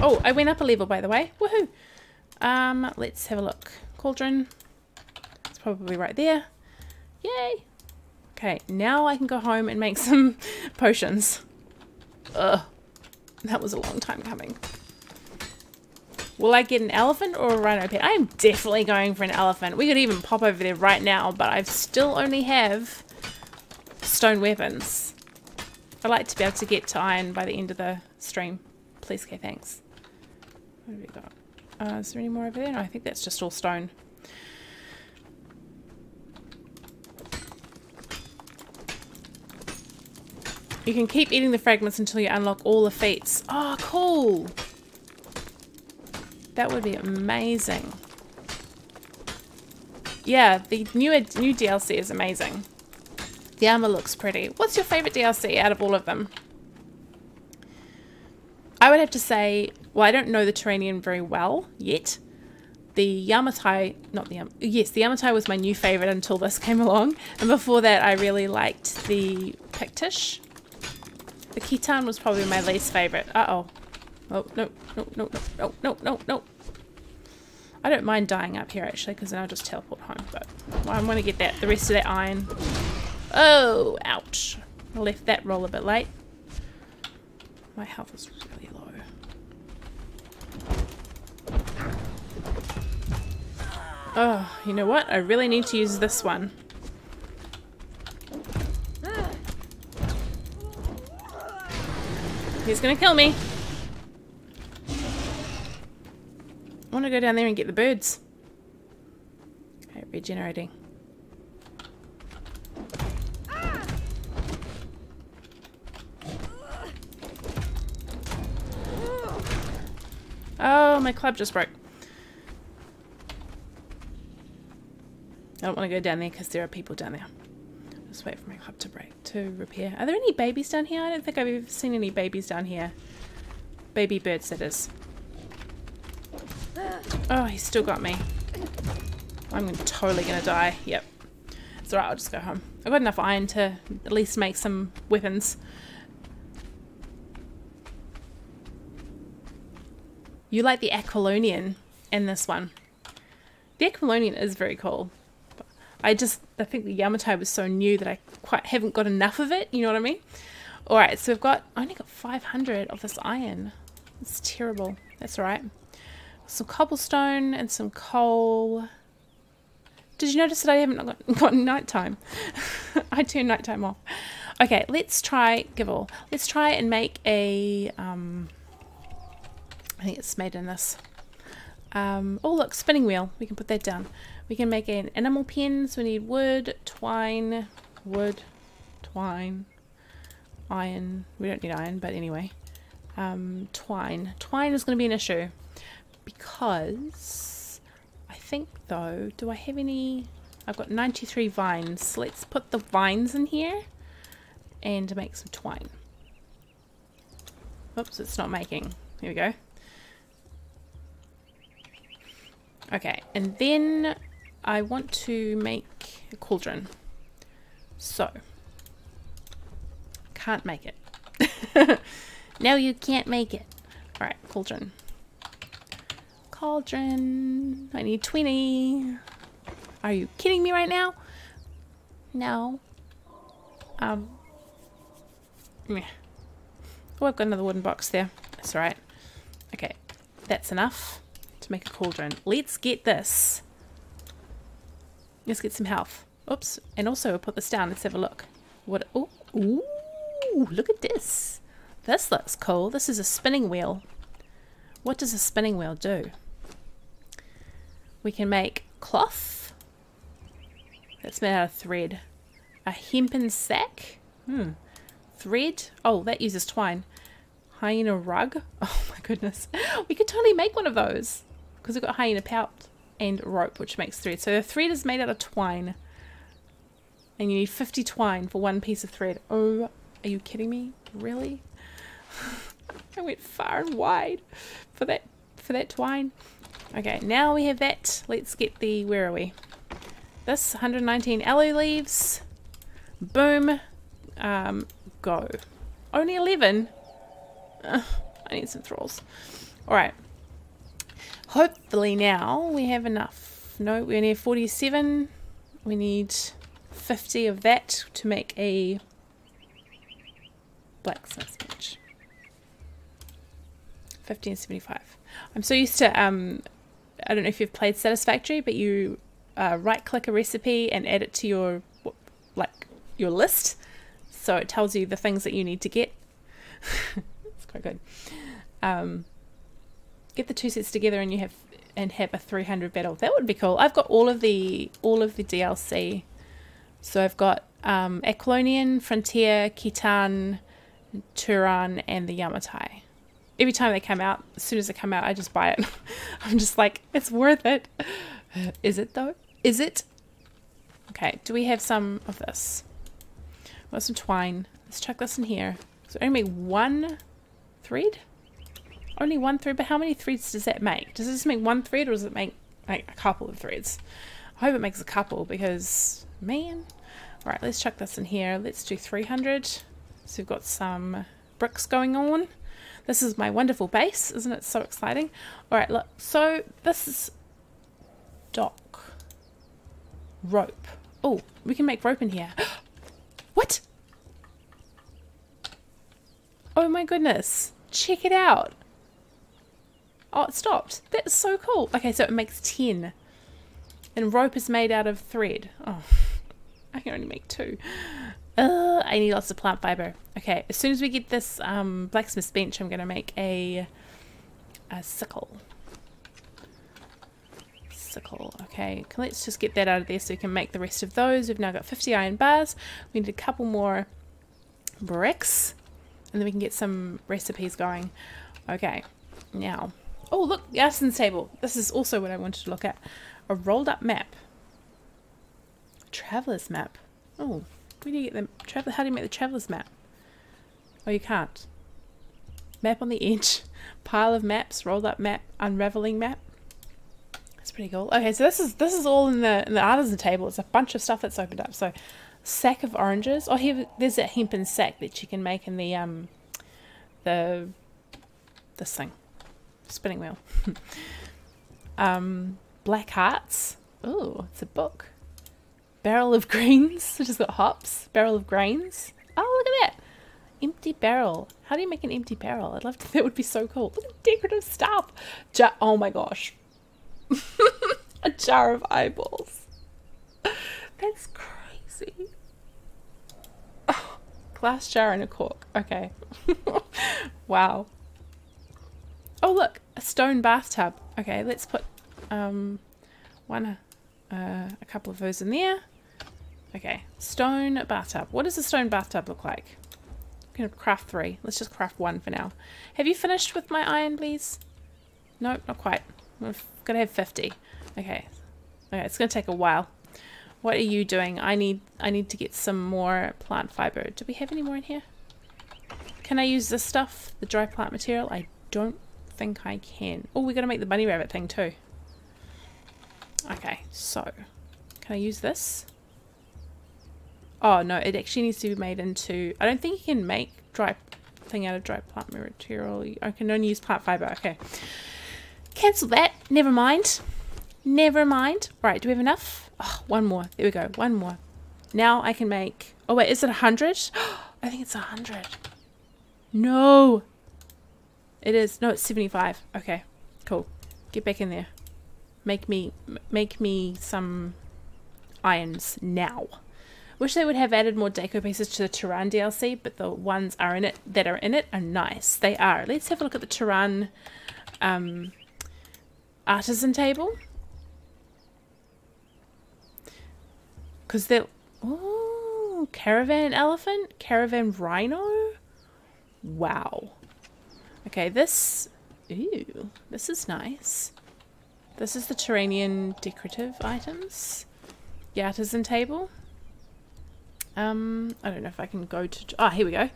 Oh, I went up a level, by the way. Woohoo! Um, let's have a look. Cauldron. Probably right there. Yay! Okay, now I can go home and make some potions. Ugh. That was a long time coming. Will I get an elephant or a rhino pet? I am definitely going for an elephant. We could even pop over there right now, but I still only have stone weapons. I'd like to be able to get to iron by the end of the stream. Please, okay, thanks. What have we got? Uh, is there any more over there? No, I think that's just all stone. You can keep eating the fragments until you unlock all the feats. Oh, cool! That would be amazing. Yeah, the new, new D L C is amazing. The armor looks pretty. What's your favorite D L C out of all of them? I would have to say, well, I don't know the Turanian very well yet. The Yamatai, not the Yam yes, the Yamatai was my new favorite until this came along. And before that, I really liked the Pictish. The Kitan was probably my least favourite. Uh-oh. Oh, no, no, no, no, no, no, no, no. I don't mind dying up here, actually, because then I'll just teleport home. But I'm going to get that, the rest of that iron. Oh, ouch. I left that roll a bit late. My health is really low. Oh, you know what? I really need to use this one. He's gonna kill me. I want to go down there and get the birds. Okay, regenerating. Oh, my club just broke. I don't want to go down there because there are people down there. Just wait for my club to break to repair. Are there any babies down here? I don't think I've ever seen any babies down here. Baby bird sitters. Oh, he's still got me. I'm totally gonna die. Yep. It's alright, I'll just go home. I've got enough iron to at least make some weapons. You like the Aquilonian in this one. The Aquilonian is very cool. I just, I think the Yamatai was so new that I quite haven't got enough of it, you know what I mean? Alright, so we've got, I only got five hundred of this iron. It's terrible. That's alright. Some cobblestone and some coal. Did you notice that I haven't got, got nighttime? I turn nighttime off. Okay, let's try, give all. Let's try and make a, um, I think it's made in this. Um, oh look, spinning wheel. We can put that down. We can make an animal pen, so we need wood, twine, wood, twine, iron. We don't need iron, but anyway. Um, twine. Twine is going to be an issue. Because, I think though, do I have any? I've got ninety-three vines. Let's put the vines in here and make some twine. Oops, it's not making. Here we go. Okay, and then I want to make a cauldron, so can't make it. No, you can't make it. All right, cauldron, cauldron. I need twenty. Are you kidding me right now? No. Um. Yeah. Oh, I've got another wooden box there. That's all right. Okay, that's enough. Make a cauldron. Let's get this. Let's get some health. Oops. And also we'll put this down. Let's have a look. What? Oh, ooh, look at this. This looks cool. This is a spinning wheel. What does a spinning wheel do? We can make cloth. That's made out of thread. A hempen sack. Hmm. Thread. Oh, that uses twine. Hyena rug. Oh my goodness. We could totally make one of those. Because we've got hyena pelt and rope, which makes thread. So the thread is made out of twine. And you need fifty twine for one piece of thread. Oh, are you kidding me? Really? I went far and wide for that for that twine. Okay, now we have that. Let's get the, where are we? This, one hundred nineteen aloe leaves. Boom. Um, go. Only eleven. Uh, I need some thralls. Alright. Hopefully now we have enough. No, we only have forty-seven. We need fifty of that to make a blacksmith's bench. fifteen seventy-five. I'm so used to, um, I don't know if you've played Satisfactory, but you uh, right click a recipe and add it to your, like, your list. So it tells you the things that you need to get. Quite good. Um, get the two sets together and you have and have a three hundred battle. That would be cool. I've got all of the all of the D L C. So I've got um, Aquilonian, Frontier, Kitan, Turan, and the Yamatai. Every time they come out, as soon as they come out, I just buy it. I'm just like, it's worth it. Is it though? Is it? Okay. Do we have some of this? We've got some twine. Let's chuck this in here. So only one. Thread? Only one thread, but how many threads does that make? Does it just make one thread or does it make like a couple of threads? I hope it makes a couple because, man. Alright, let's chuck this in here. Let's do three hundred. So we've got some bricks going on. This is my wonderful base. Isn't it so exciting? Alright, look. So this is dock. Rope. Oh, we can make rope in here. What? Oh my goodness, check it out. Oh, it stopped. That's so cool. Okay, so it makes ten. And rope is made out of thread. Oh, I can only make two. Uh, I need lots of plant fiber. Okay, as soon as we get this um, blacksmith's bench, I'm going to make a, a sickle. Sickle, okay. Let's just get that out of there so we can make the rest of those. We've now got fifty iron bars. We need a couple more bricks. And then we can get some recipes going. Okay, now. Oh, look, Yasin's table. This is also what I wanted to look at. A rolled up map. A traveler's map. Oh, Where do you get them? Traveler, how do you make the traveler's map? Oh, you can't. Map on the edge. Pile of maps. Rolled up map. Unraveling map. That's pretty cool. Okay, so this is this is all in the in the artisan table. It's a bunch of stuff that's opened up. So, sack of oranges. Oh, here there's a hempen sack that you can make in the um the this thing spinning wheel. um, black hearts. Ooh, it's a book. Barrel of greens, which has got hops. Barrel of grains. Oh, look at that. Empty barrel. How do you make an empty barrel? I'd love to. That would be so cool. Look at decorative stuff. Ja oh my gosh. A jar of eyeballs. That's crazy. Oh, glass jar and a cork. Okay. Wow. Oh look, a stone bathtub. Okay, let's put um one uh, a couple of those in there. Okay, stone bathtub. What does a stone bathtub look like? I'm gonna craft three. Let's just craft one for now. Have you finished with my iron, please? Nope, not quite. I'm gonna have fifty. Okay, okay, it's gonna take a while. What are you doing? I need I need to get some more plant fiber. Do we have any more in here? Can I use this stuff? The dry plant material? I don't think I can. Oh, we gotta make the bunny rabbit thing too. Okay, so can I use this? Oh no, it actually needs to be made into, I don't think you can make dry thing out of dry plant material. I can only use plant fiber. Okay, cancel that. Never mind. Never mind. All right, do we have enough? Oh, one more. There we go. One more. Now I can make, oh wait, is it a hundred? I think it's a hundred. No, it is. No, it's seventy-five. Okay, cool. Get back in there. Make me, make me some irons now. Wish they would have added more deco pieces to the Turan D L C, but the ones are in it that are in it are nice. They are. Let's have a look at the Turan um, artisan table, because they're oh caravan elephant, caravan rhino. Wow. Okay, this. Ooh, this is nice. This is the Turanian decorative items. The artisan table. Um, I don't know if I can go to... Ah, oh, here we go.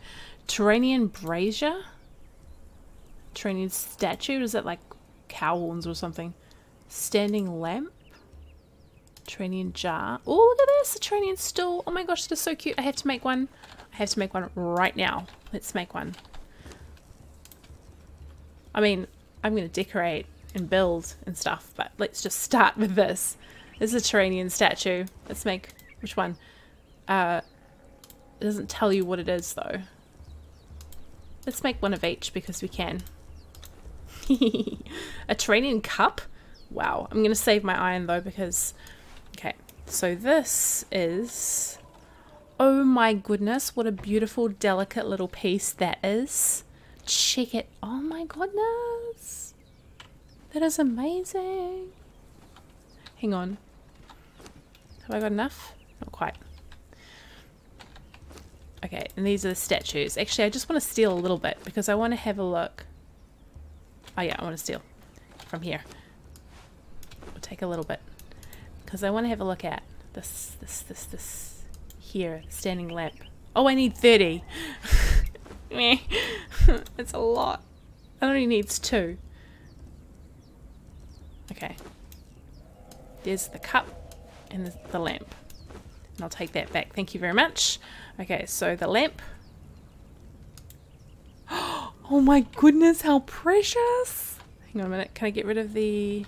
Turanian brazier. Turanian statue. Is it like cow horns or something? Standing lamp. Turanian jar. Oh, look at this. A Turanian stool. Oh my gosh, this is so cute. I have to make one. I have to make one right now. Let's make one. I mean, I'm going to decorate and build and stuff, but let's just start with this. This is a Turanian statue. Let's make, which one? Uh, it doesn't tell you what it is though. Let's make one of each because we can. A Turanian cup? Wow, I'm gonna save my iron though because, okay, so this is, oh my goodness, what a beautiful delicate little piece that is. Check it, oh my goodness. That is amazing. Hang on. Have I got enough? Not quite. Okay, and these are the statues. Actually, I just want to steal a little bit because I want to have a look. Oh yeah, I want to steal from here. We'll take a little bit because I want to have a look at this, this, this, this here, standing lamp. Oh, I need thirty. Meh, it's a lot. That only needs two. Okay, there's the cup and the, the lamp, and I'll take that back, thank you very much. Okay, so the lamp. Oh my goodness, how precious. Hang on a minute, can I get rid of the,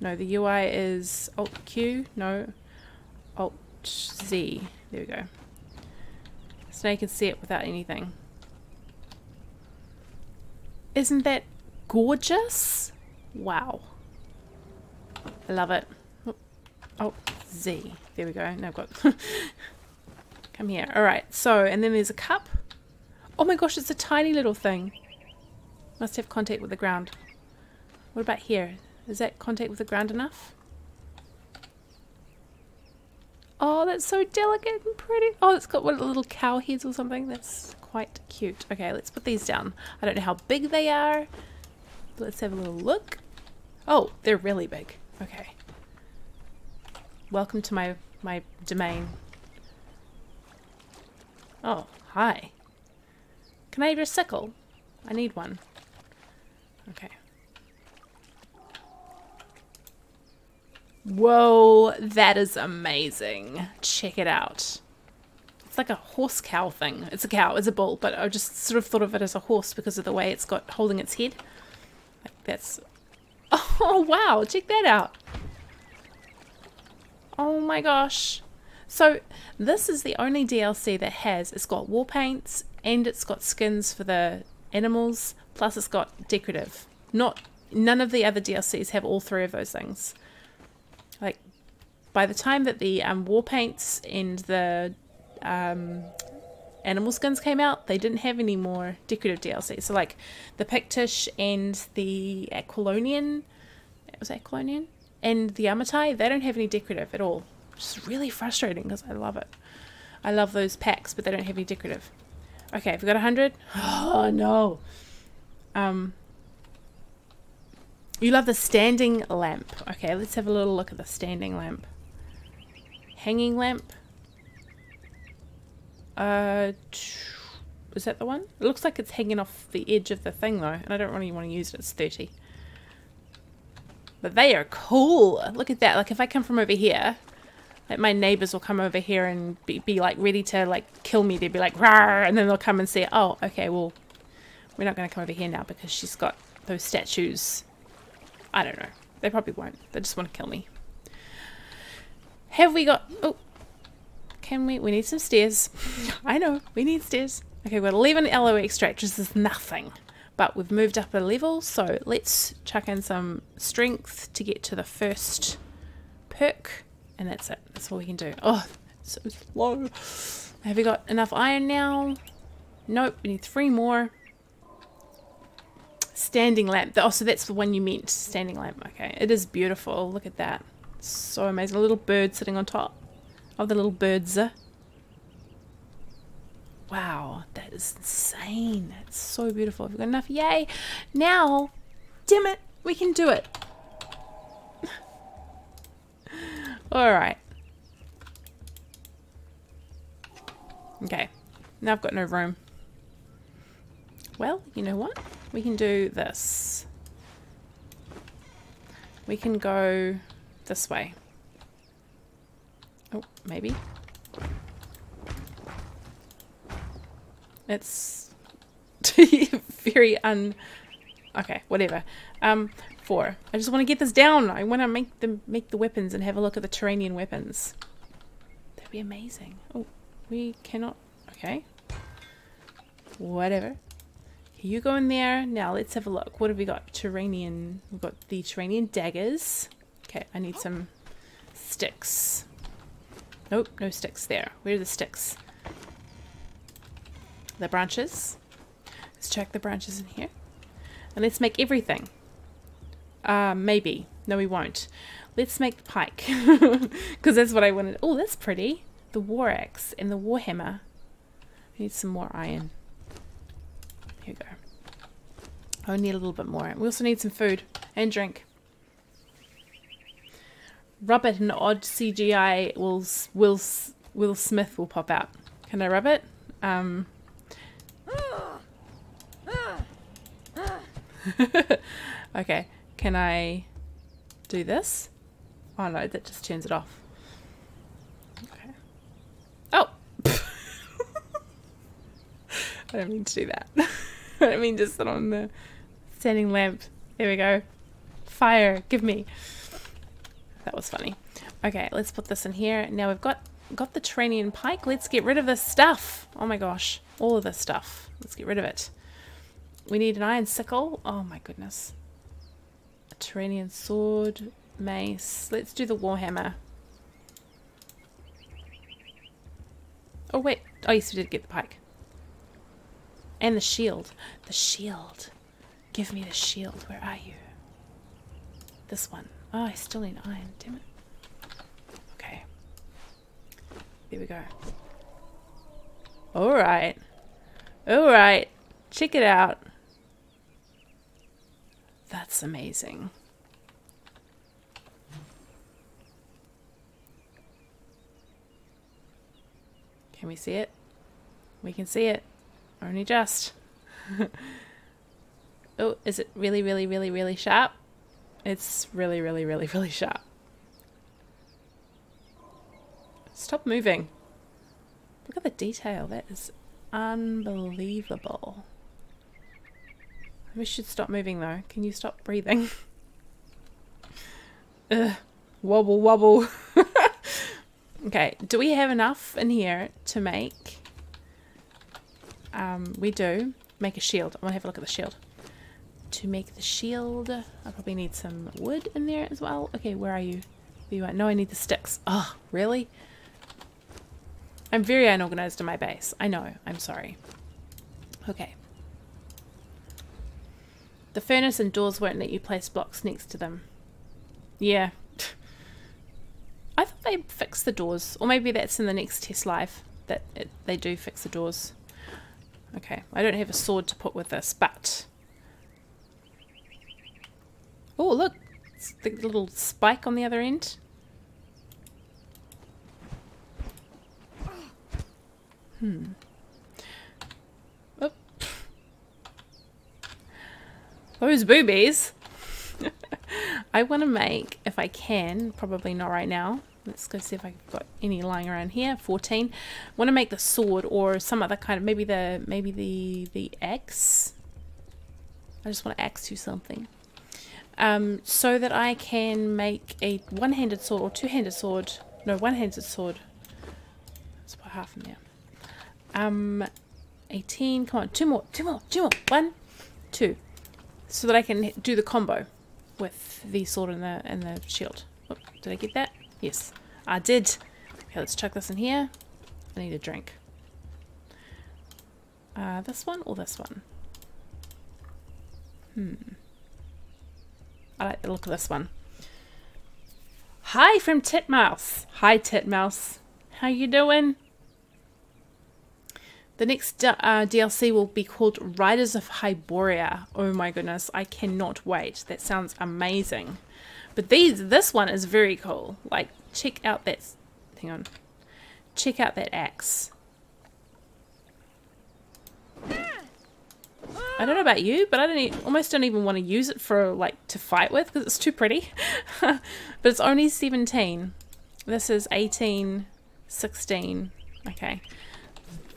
no, the U I is Alt Q, no, Alt Z, there we go. So now you can see it without anything. Isn't that gorgeous? Wow, I love it. Oh, Z. There we go. Now I've got... Come here. Alright, so, and then there's a cup. Oh my gosh, it's a tiny little thing. Must have contact with the ground. What about here? Is that contact with the ground enough? Oh, that's so delicate and pretty. Oh, it's got what, little cow heads or something. That's quite cute. Okay, let's put these down. I don't know how big they are. Let's have a little look. Oh, they're really big. Okay. Welcome to my, my domain. Oh, hi. Can I have your sickle? I need one. Okay. Whoa, that is amazing. Check it out. It's like a horse cow thing. It's a cow, it's a bull, but I just sort of thought of it as a horse because of the way it's got holding its head. Like that's... Oh, wow, check that out. Oh my gosh. So this is the only D L C that has, it's got war paints and it's got skins for the animals, plus it's got decorative. Not, none of the other D L Cs have all three of those things. Like, by the time that the um, war paints and the um, animal skins came out, they didn't have any more decorative D L C. So like the Pictish and the Aquilonian, was that Aquilonian? And the Yamatai, they don't have any decorative at all. Which is really frustrating because I love it. I love those packs, but they don't have any decorative. Okay, have we got one hundred? Oh no! Um, you love the standing lamp. Okay, let's have a little look at the standing lamp. Hanging lamp. Uh, is that the one? It looks like it's hanging off the edge of the thing though, and I don't really want to use it. It's thirty. But they are cool. Look at that. Like if I come from over here, like my neighbors will come over here and be, be like ready to like kill me. They'll be like, "Rawr," and then they'll come and say, "Oh, okay, well, we're not going to come over here now because she's got those statues." I don't know. They probably won't. They just want to kill me. Have we got... Oh, can we... We need some stairs. I know. We need stairs. Okay, we've got eleven aloe extract, which is nothing. But we've moved up a level, so let's chuck in some strength to get to the first perk, and that's it. That's all we can do. Oh, so slow. Have we got enough iron now? Nope, we need three more. Standing lamp. Oh, so that's the one you meant. Standing lamp. Okay, it is beautiful. Look at that. It's so amazing. A little bird sitting on top of the little birds. Wow, that is insane. It's so beautiful. Have we got enough? Yay! Now, damn it, we can do it. All right. Okay, now I've got no room. Well, you know what? We can do this. We can go this way. Oh, maybe. It's very un... Okay, whatever. Um, four. I just want to get this down. I want to make the, make the weapons and have a look at the Turanian weapons. That'd be amazing. Oh, we cannot... Okay. Whatever. Okay, you go in there. Now, let's have a look. What have we got? Turanian. We've got the Turanian daggers. Okay, I need some sticks. Nope, no sticks there. Where are the sticks? The branches. Let's check the branches in here. And let's make everything. Uh, maybe. No, we won't. Let's make the pike. Because that's what I wanted. Oh, that's pretty. The war axe and the war hammer. We need some more iron. Here we go. Oh, we need a little bit more. We also need some food and drink. Rub it and odd C G I will, will, Will Smith will pop out. Can I rub it? Um... Okay, can I do this? Oh no, that just turns it off. Okay. Oh! I don't mean to do that. I don't mean to sit on the standing lamp. There we go. Fire, give me. That was funny. Okay, let's put this in here. Now we've got got the Turanian pike. Let's get rid of this stuff. Oh my gosh, all of this stuff. Let's get rid of it. We need an iron sickle. Oh my goodness. A Turanian sword, mace. Let's do the warhammer. Oh wait. Oh yes, we did get the pike. And the shield. The shield. Give me the shield. Where are you? This one. Oh, I still need iron. Damn it. Okay. There we go. Alright. Alright. Check it out. That's amazing. Can we see it? We can see it. Only just. Oh, is it really, really, really, really sharp? It's really, really, really, really sharp. Stop moving. Look at the detail. That is unbelievable. We should stop moving though. Can you stop breathing? Ugh. Wobble, wobble. Okay, do we have enough in here to make... Um, we do. Make a shield. I want to have a look at the shield. To make the shield, I probably need some wood in there as well. Okay, where are you? There you are. No, I need the sticks. Oh, really? I'm very unorganized in my base. I know. I'm sorry. Okay. The furnace and doors won't let you place blocks next to them. Yeah. I thought they fixed the doors. Or maybe that's in the next test live. That it, they do fix the doors. Okay. I don't have a sword to put with this, but... Oh, look! It's the little spike on the other end. Hmm. Oh. Those boobies! I want to make, if I can, probably not right now. Let's go see if I've got any lying around here. fourteen. I want to make the sword or some other kind of, maybe the, maybe the, the axe. I just want to axe you something. Um, so that I can make a one-handed sword or two-handed sword. No, one-handed sword. Let's put half in there. Um, eighteen. Come on, two more, two more, two more. One, two. So that I can do the combo with the sword and the and the shield. Oh, did I get that? Yes, I did. Okay, let's chuck this in here. I need a drink. Uh, this one or this one? Hmm. I like the look of this one. Hi from Titmouse. Hi Titmouse. How you doing? The next d uh, D L C will be called Riders of Hyboria. Oh my goodness, I cannot wait. That sounds amazing. But these, this one is very cool. Like, check out that... Hang on. Check out that axe. I don't know about you, but I don't e almost don't even want to use it for, like, to fight with. Because it's too pretty. But it's only seventeen. This is eighteen, sixteen. Okay.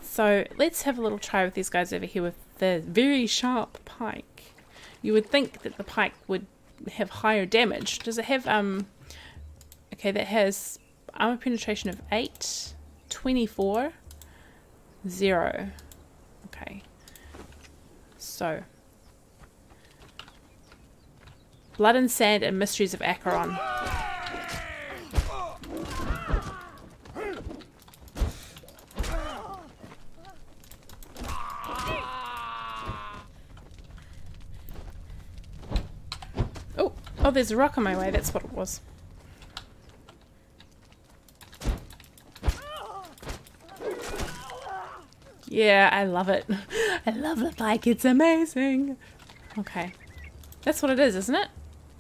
So let's have a little try with these guys over here with the very sharp pike. You would think that the pike would have higher damage. Does it have, um, okay, that has armor penetration of eight, twenty-four, zero. Okay. So. Blood and Sand and Mysteries of Acheron. Oh, there's a rock on my way. That's what it was. Yeah, I love it. I love the pike. It's amazing. Okay. That's what it is, isn't it?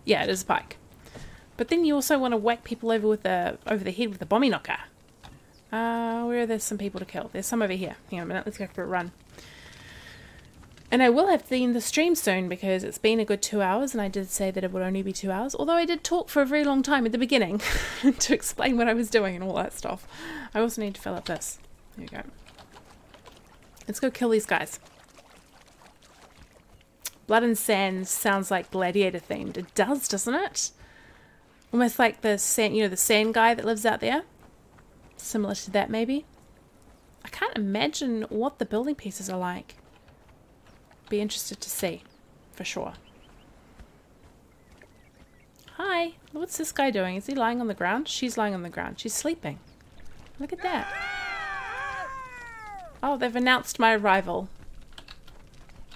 Yeah, it is a pike. But then you also want to whack people over with a, over the head with a bomby knocker. Uh, where are there some people to kill? There's some over here. Hang on a minute. Let's go for a run. And I will have to end the stream soon because it's been a good two hours and I did say that it would only be two hours. Although I did talk for a very long time at the beginning to explain what I was doing and all that stuff. I also need to fill up this. There we go. Let's go kill these guys. Blood and Sand sounds like gladiator themed. It does, doesn't it? Almost like the sand, you know, the sand guy that lives out there. Similar to that maybe. I can't imagine what the building pieces are like. Be interested to see for sure. Hi, what's this guy doing? Is he lying on the ground? She's lying on the ground. She's sleeping. Look at that. Oh, they've announced my arrival.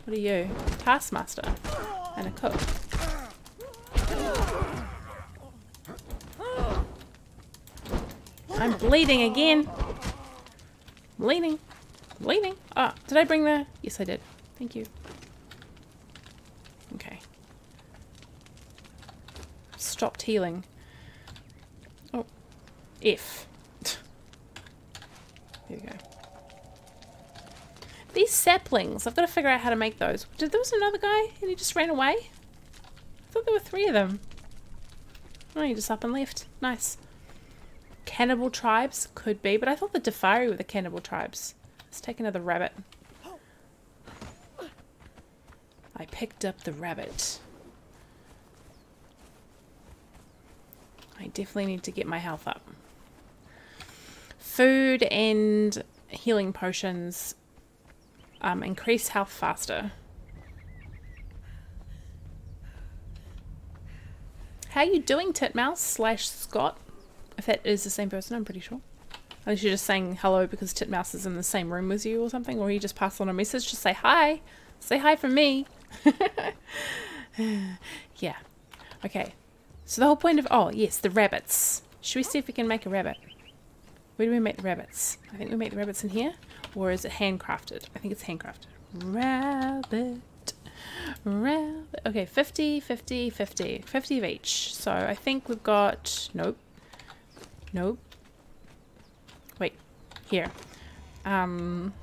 What are you? Taskmaster and a cook. I'm bleeding again. Bleeding. Bleeding. Ah, oh, did I bring the... Yes, I did. Thank you. Okay. Stopped healing. Oh. F. There you go. These saplings, I've got to figure out how to make those. Did there was another guy and he just ran away? I thought there were three of them. Oh, he just up and left. Nice. Cannibal tribes? Could be, but I thought the Defari were the cannibal tribes. Let's take another rabbit. I picked up the rabbit. I definitely need to get my health up. Food and healing potions um, increase health faster. How you doing, Titmouse slash Scott? If that is the same person, I'm pretty sure. Unless you're just saying hello because Titmouse is in the same room as you or something, or you just pass on a message, just say hi. Say hi from me. Yeah. Okay. So the whole point of... Oh, yes, the rabbits. Should we see if we can make a rabbit? Where do we make the rabbits? I think we make the rabbits in here. Or is it handcrafted? I think it's handcrafted. Rabbit. Rabbit. Okay, fifty, fifty, fifty. fifty of each. So I think we've got... Nope. Nope. Wait. Here. Um,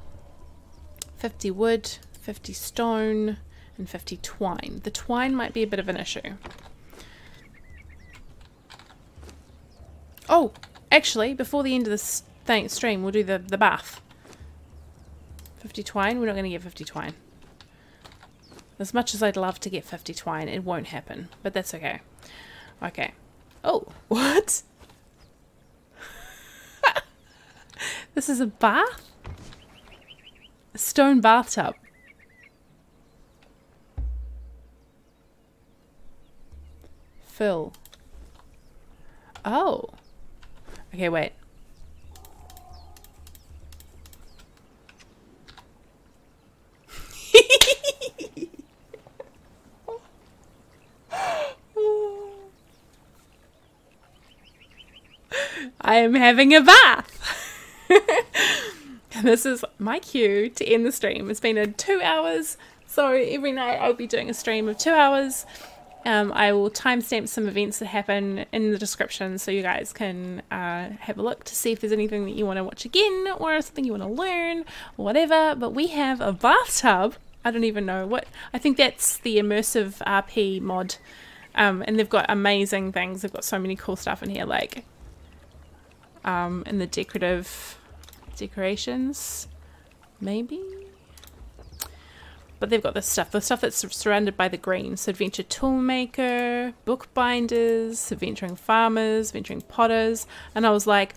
fifty wood, fifty stone, and fifty twine. The twine might be a bit of an issue. Oh! Actually, before the end of this thing, stream, we'll do the, the bath. fifty twine? We're not going to get fifty twine. As much as I'd love to get fifty twine, it won't happen. But that's okay. Okay. Oh! What? This is a bath? A stone bathtub. Fill. Oh. Okay, wait. I am having a bath. This is my cue to end the stream. It's been a two hours, so every night I'll be doing a stream of two hours. Um, I will timestamp some events that happen in the description so you guys can uh, have a look to see if there's anything that you want to watch again or something you want to learn or whatever. But we have a bathtub. I don't even know what. I think that's the Immersive R P mod. Um, and they've got amazing things. They've got so many cool stuff in here, like um, in the decorative decorations, maybe? But they've got this stuff, the stuff that's surrounded by the green. So adventure toolmaker, bookbinders, adventuring farmers, adventuring potters. And I was like,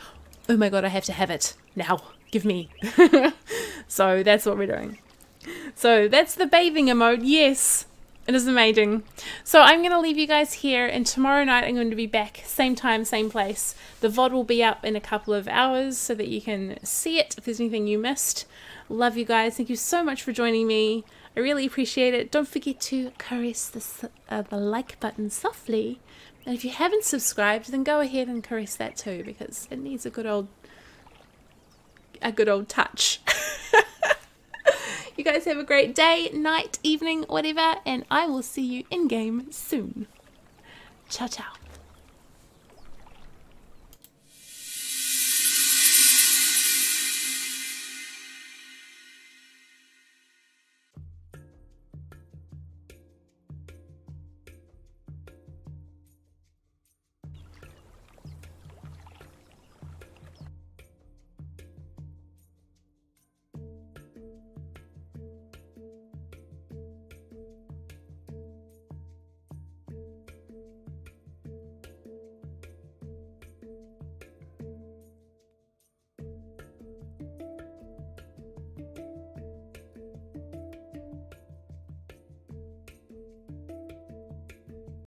oh my god, I have to have it now. Give me. So that's what we're doing. So that's the bathing emote. Yes, it is amazing. So I'm going to leave you guys here. And tomorrow night I'm going to be back. Same time, same place. The V O D will be up in a couple of hours so that you can see it if there's anything you missed. Love you guys. Thank you so much for joining me. I really appreciate it. Don't forget to caress the, uh, the like button softly. And if you haven't subscribed, then go ahead and caress that too, because it needs a good old, a good old touch. You guys have a great day, night, evening, whatever, and I will see you in game soon. Ciao, ciao.